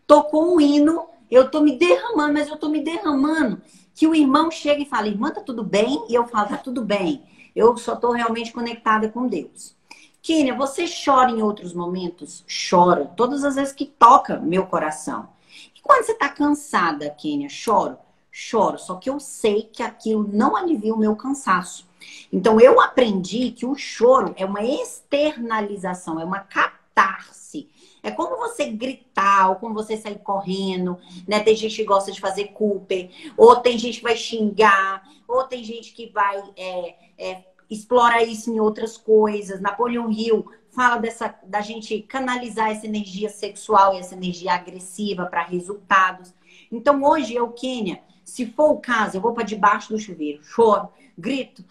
Tocou um hino, eu tô me derramando, mas eu tô me derramando. Que o irmão chega e fala, irmã, tá tudo bem? E eu falo, tá tudo bem. Eu só tô realmente conectada com Deus. Kênia, você chora em outros momentos? Choro. Todas as vezes que toca meu coração. E quando você tá cansada, Kênia, choro? Choro. Só que eu sei que aquilo não alivia o meu cansaço. Então, eu aprendi que o choro é uma externalização, é uma catarse. É como você gritar, ou como você sair correndo, né? Tem gente que gosta de fazer Cooper, ou tem gente que vai xingar, ou tem gente que vai explorar isso em outras coisas. Napoleon Hill fala da gente canalizar essa energia sexual e essa energia agressiva para resultados. Então, hoje eu, Kênia, se for o caso, eu vou para debaixo do chuveiro, choro, grito,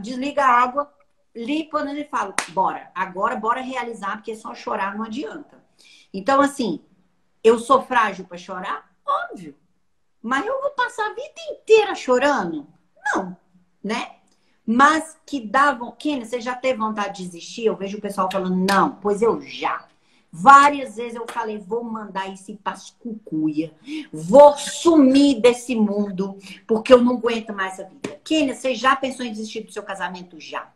desliga a água, limpo e falo, bora, agora bora realizar, porque só chorar não adianta. Então, assim, eu sou frágil para chorar? Óbvio. Mas eu vou passar a vida inteira chorando? Não, né? Mas que davam... Kênia, você já teve vontade de desistir? Eu vejo o pessoal falando, não, pois eu já. Várias vezes eu falei, vou mandar esse pascucuia. Vou sumir desse mundo, porque eu não aguento mais essa vida. Kênia, você já pensou em desistir do seu casamento? Já.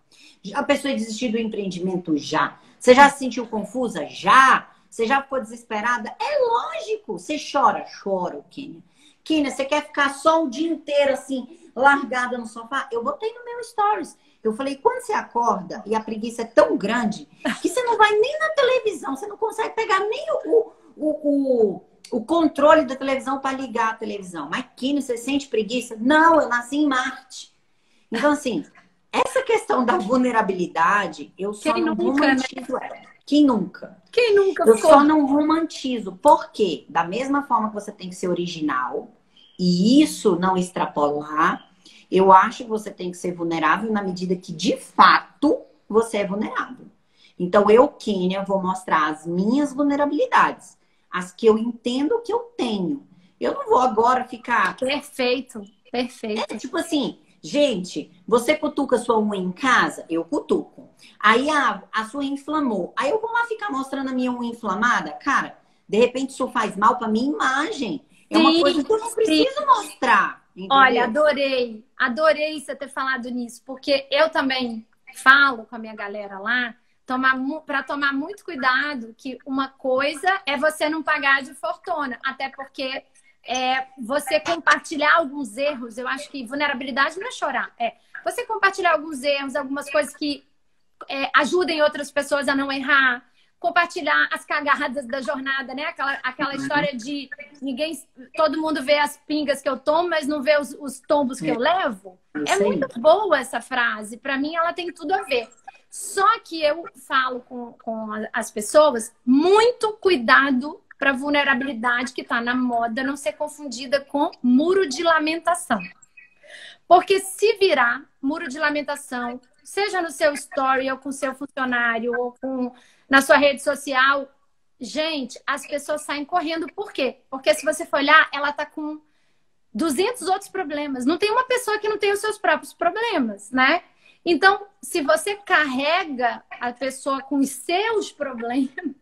Já pensou em desistir do empreendimento? Já. Você já se sentiu confusa? Já. Você já ficou desesperada? É lógico. Você chora? Choro, Kênia. Kênia, você quer ficar só o dia inteiro assim, largada no sofá? Eu botei no meu stories. Eu falei, quando você acorda e a preguiça é tão grande que você não vai nem na televisão, você não consegue pegar nem o controle da televisão para ligar a televisão. Mas, Kênia, você sente preguiça? Não, eu nasci em Marte. Então, assim, essa questão da vulnerabilidade, eu só não romantizo ela. Quem nunca? Quem nunca? Eu só não romantizo. Por quê? Da mesma forma que você tem que ser original e isso não extrapolar, eu acho que você tem que ser vulnerável na medida que, de fato, você é vulnerável. Então, eu, Kênia, vou mostrar as minhas vulnerabilidades. As que eu entendo que eu tenho. Eu não vou agora ficar... Perfeito, perfeito. Tipo assim... Gente, você cutuca sua unha em casa? Eu cutuco. Aí a sua inflamou. Aí eu vou lá ficar mostrando a minha unha inflamada? Cara, de repente isso faz mal pra minha imagem. É uma coisa que eu não preciso mostrar. Entendeu? Olha, adorei. Adorei você ter falado nisso. Porque eu também falo com a minha galera lá pra tomar muito cuidado que uma coisa é você não pagar de fortuna. Até porque... você compartilhar alguns erros, eu acho que vulnerabilidade não é chorar, você compartilhar alguns erros, algumas coisas que ajudem outras pessoas a não errar, compartilhar as cagadas da jornada, né? Aquela história de ninguém, todo mundo vê as pingas que eu tomo, mas não vê os tombos que eu levo. É muito boa essa frase, pra mim ela tem tudo a ver. Só que eu falo com as pessoas, muito cuidado para a vulnerabilidade que está na moda não ser confundida com muro de lamentação. Porque se virar muro de lamentação, seja no seu story ou com seu funcionário ou na sua rede social, gente, as pessoas saem correndo. Por quê? Porque se você for olhar, ela está com 200 outros problemas. Não tem uma pessoa que não tem os seus próprios problemas, né? Então, se você carrega a pessoa com os seus problemas,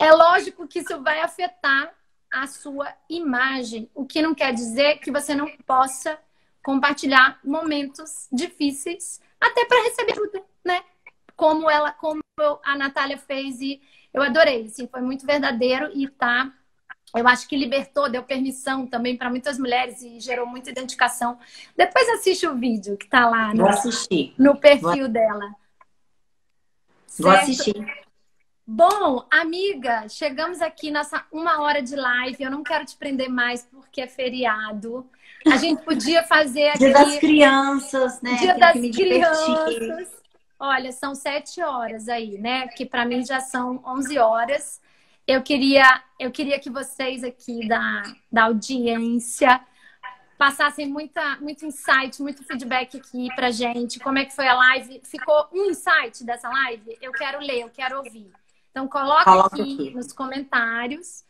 é lógico que isso vai afetar a sua imagem, o que não quer dizer que você não possa compartilhar momentos difíceis, até para receber ajuda, né? Como a Natália fez e eu adorei, assim, foi muito verdadeiro e tá, eu acho que libertou, deu permissão também para muitas mulheres e gerou muita identificação. Depois assiste o vídeo que tá lá no perfil dela. Vou assistir. Bom, amiga, chegamos aqui nessa 1 hora de live. Eu não quero te prender mais porque é feriado. A gente podia fazer aqui... Dia das crianças, né? Dia das crianças. Olha, são 7 horas aí, né? Que para mim já são 11 horas. Eu queria que vocês aqui da audiência passassem muito insight, muito feedback aqui pra gente. Como é que foi a live? Ficou um insight dessa live? Eu quero ler, eu quero ouvir. Então, coloca aqui nos comentários.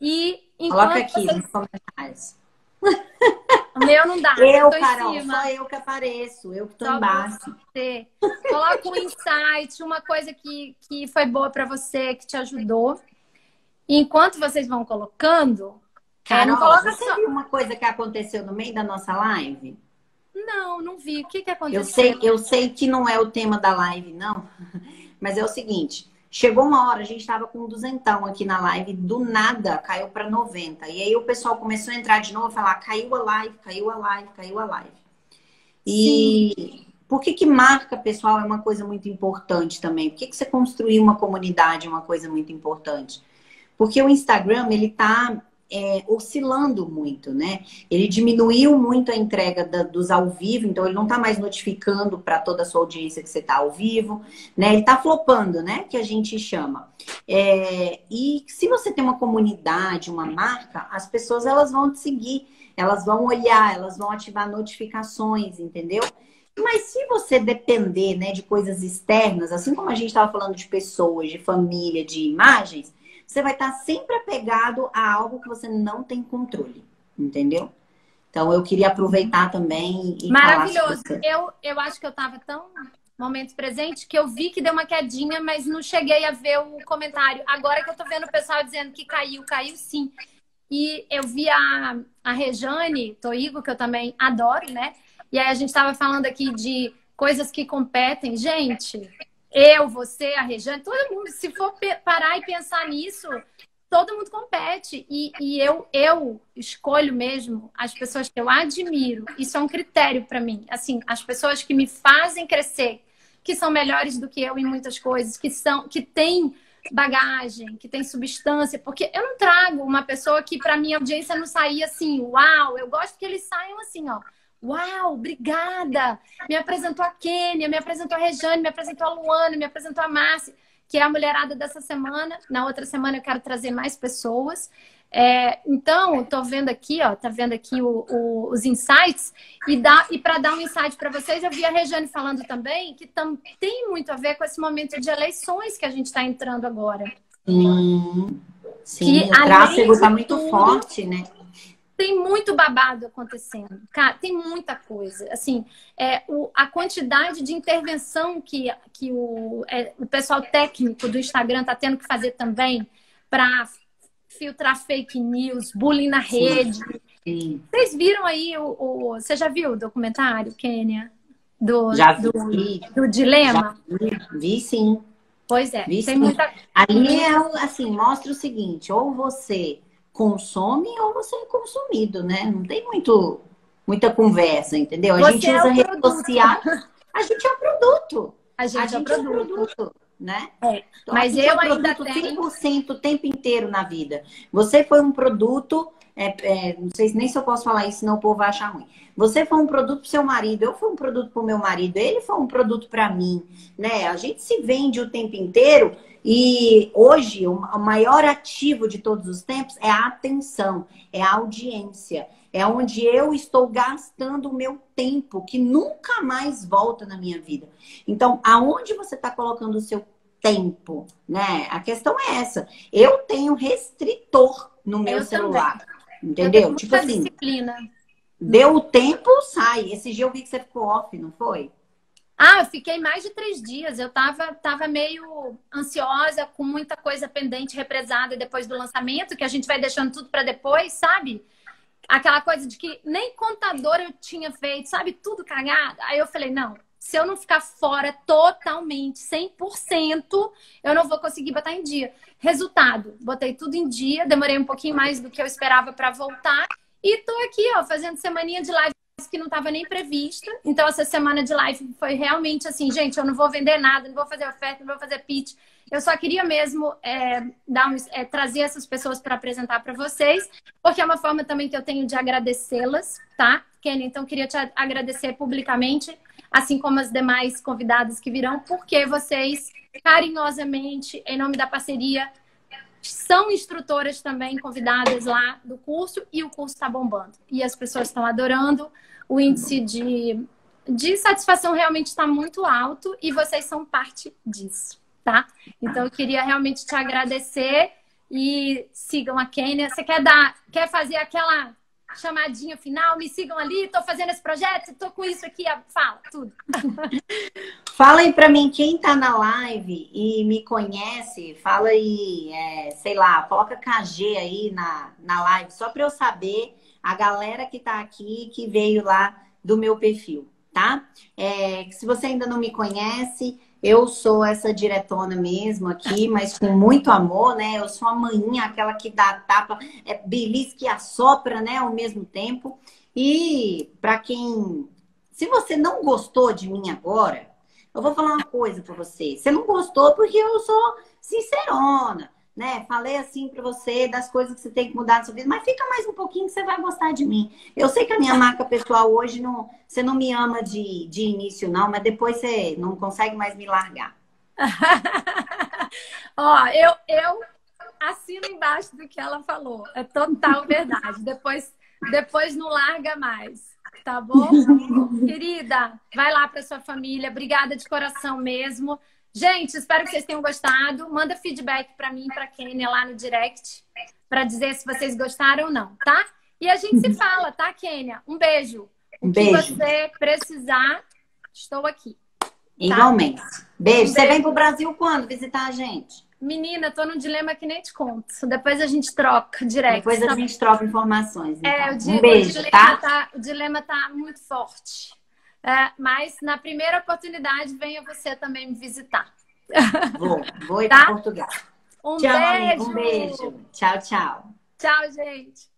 E coloca aqui nos comentários. O meu não dá. Eu, Carol, em cima. Só eu que apareço. Eu que tô só embaixo. Você. Coloca um insight, uma coisa que foi boa pra você, que te ajudou. E enquanto vocês vão colocando... Carol, não coloca você só... viu uma coisa que aconteceu no meio da nossa live? Não, não vi. O que que aconteceu? Eu sei que não é o tema da live, não. Mas é o seguinte. Chegou uma hora, a gente estava com 200 aqui na live. Do nada, caiu para 90. E aí o pessoal começou a entrar de novo e falar caiu a live. E sim. Por que que marca, pessoal, é uma coisa muito importante também? Por que que você construir uma comunidade é uma coisa muito importante? Porque o Instagram, ele tá... oscilando muito, né? Ele diminuiu muito a entrega dos ao vivo, então ele não tá mais notificando para toda a sua audiência que você tá ao vivo, né? Ele tá flopando, né? Que a gente chama. E se você tem uma comunidade, uma marca, as pessoas elas vão te seguir, elas vão olhar, elas vão ativar notificações, entendeu? Mas se você depender, né, de coisas externas, assim como a gente tava falando de pessoas, de família, de imagens, você vai estar sempre apegado a algo que você não tem controle, entendeu? Então, eu queria aproveitar também e maravilhoso. Falar eu acho que eu estava tão momento presente que eu vi que deu uma quedinha, mas não cheguei a ver o comentário. Agora que eu tô vendo o pessoal dizendo que caiu sim. E eu vi a Rejane Toigo, que eu também adoro, né? E aí a gente estava falando aqui de coisas que competem. Gente... Eu, você, a Rejane, todo mundo, se for parar e pensar nisso, todo mundo compete. E eu escolho mesmo as pessoas que eu admiro. Isso é um critério para mim. Assim, as pessoas que me fazem crescer, que são melhores do que eu em muitas coisas, que têm bagagem, que têm substância. Porque eu não trago uma pessoa que para minha audiência não sair assim, uau, eu gosto que eles saiam assim, ó. Uau, obrigada! Me apresentou a Kênia, me apresentou a Rejane, me apresentou a Luana, me apresentou a Márcia, que é a mulherada dessa semana. Na outra semana eu quero trazer mais pessoas. Então, tô vendo aqui, ó, tá vendo aqui os insights. E para dar um insight para vocês, eu vi a Rejane falando também que tem muito a ver com esse momento de eleições que a gente está entrando agora. Sim, que, o tráfego está muito forte, né? Tem muito babado acontecendo, cara, tem muita coisa. Assim, a quantidade de intervenção que o pessoal técnico do Instagram está tendo que fazer também para filtrar fake news, bullying na rede. Sim. Vocês viram aí, você já viu o documentário, Kênia? Já vi. Do dilema? Já vi, sim. Pois é. Vi, tem sim. Muita... Ali assim, mostra o seguinte, ou você... consome ou você é consumido, né? Não tem muita conversa, entendeu? A gente usa redes sociais. A gente é produto. A gente é produto, né? Então, mas eu ainda tenho 100% o tempo inteiro na vida. Você foi um produto, não sei nem se eu posso falar isso, senão o povo vai achar ruim. Você foi um produto pro seu marido, eu fui um produto pro meu marido, ele foi um produto para mim, né? A gente se vende o tempo inteiro. E hoje, o maior ativo de todos os tempos é a atenção, é a audiência. É onde eu estou gastando o meu tempo, que nunca mais volta na minha vida. Então, aonde você está colocando o seu tempo, né? A questão é essa. Eu tenho restritor no meu celular, também. Entendeu? Tipo assim, disciplina. Deu o tempo, sai. Esse dia eu vi que você ficou off, não foi? Ah, eu fiquei mais de 3 dias. Eu tava meio ansiosa, com muita coisa pendente, represada depois do lançamento, que a gente vai deixando tudo para depois, sabe? Aquela coisa de que nem contador eu tinha feito, sabe? Tudo cagado. Aí eu falei, não, se eu não ficar fora totalmente, 100%, eu não vou conseguir botar em dia. Resultado, botei tudo em dia, demorei um pouquinho mais do que eu esperava para voltar. E tô aqui, ó, fazendo semaninha de live. que não estava nem prevista. Então, essa semana de live foi realmente assim, gente, eu não vou vender nada, não vou fazer oferta, não vou fazer pitch. Eu só queria mesmo trazer essas pessoas para apresentar para vocês, porque é uma forma também que eu tenho de agradecê-las, tá? Kenny, então queria te agradecer publicamente, assim como as demais convidadas que virão, porque vocês, carinhosamente, em nome da parceria, são instrutoras também convidadas lá do curso, e o curso está bombando. E as pessoas estão adorando, o índice de satisfação realmente está muito alto, e vocês são parte disso, tá? Então, eu queria realmente te agradecer, e sigam a Kênia. Você quer fazer aquela chamadinha final? Me sigam ali, estou fazendo esse projeto, estou com isso aqui, fala tudo. Fala aí pra mim, quem tá na live e me conhece, fala aí, sei lá, coloca KG aí na live, só pra eu saber a galera que tá aqui, que veio lá do meu perfil, tá? Se você ainda não me conhece, eu sou essa diretona mesmo aqui, mas com muito amor, né? Eu sou a maninha, aquela que dá tapa, belisca e assopra, né? Ao mesmo tempo. E pra quem... Se você não gostou de mim agora, eu vou falar uma coisa pra você. Você não gostou porque eu sou sincerona, né? Falei assim pra você das coisas que você tem que mudar na sua vida, mas fica mais um pouquinho que você vai gostar de mim. Eu sei que a minha marca pessoal hoje, não, você não me ama de início, não, mas depois você não consegue mais me largar. Ó, eu assino embaixo do que ela falou. É total verdade. Depois não larga mais. Tá bom? Querida, vai lá pra sua família. Obrigada de coração mesmo. Gente, espero que vocês tenham gostado. Manda feedback pra mim, pra Kênia lá no direct, pra dizer se vocês gostaram ou não, tá? E a gente se fala, tá, Kênia? Um beijo. Um beijo. Se você precisar, estou aqui. Tá? Igualmente. Beijo. Um beijo. Você vem pro Brasil quando visitar a gente? Menina, tô num dilema que nem te conto. Depois a gente troca direto. Depois a gente troca informações. Então. Um beijo, o dilema tá muito forte. Mas na primeira oportunidade, venha você também me visitar. Vou ir para Portugal. Um beijo. Um beijo. Tchau, tchau. Tchau, gente.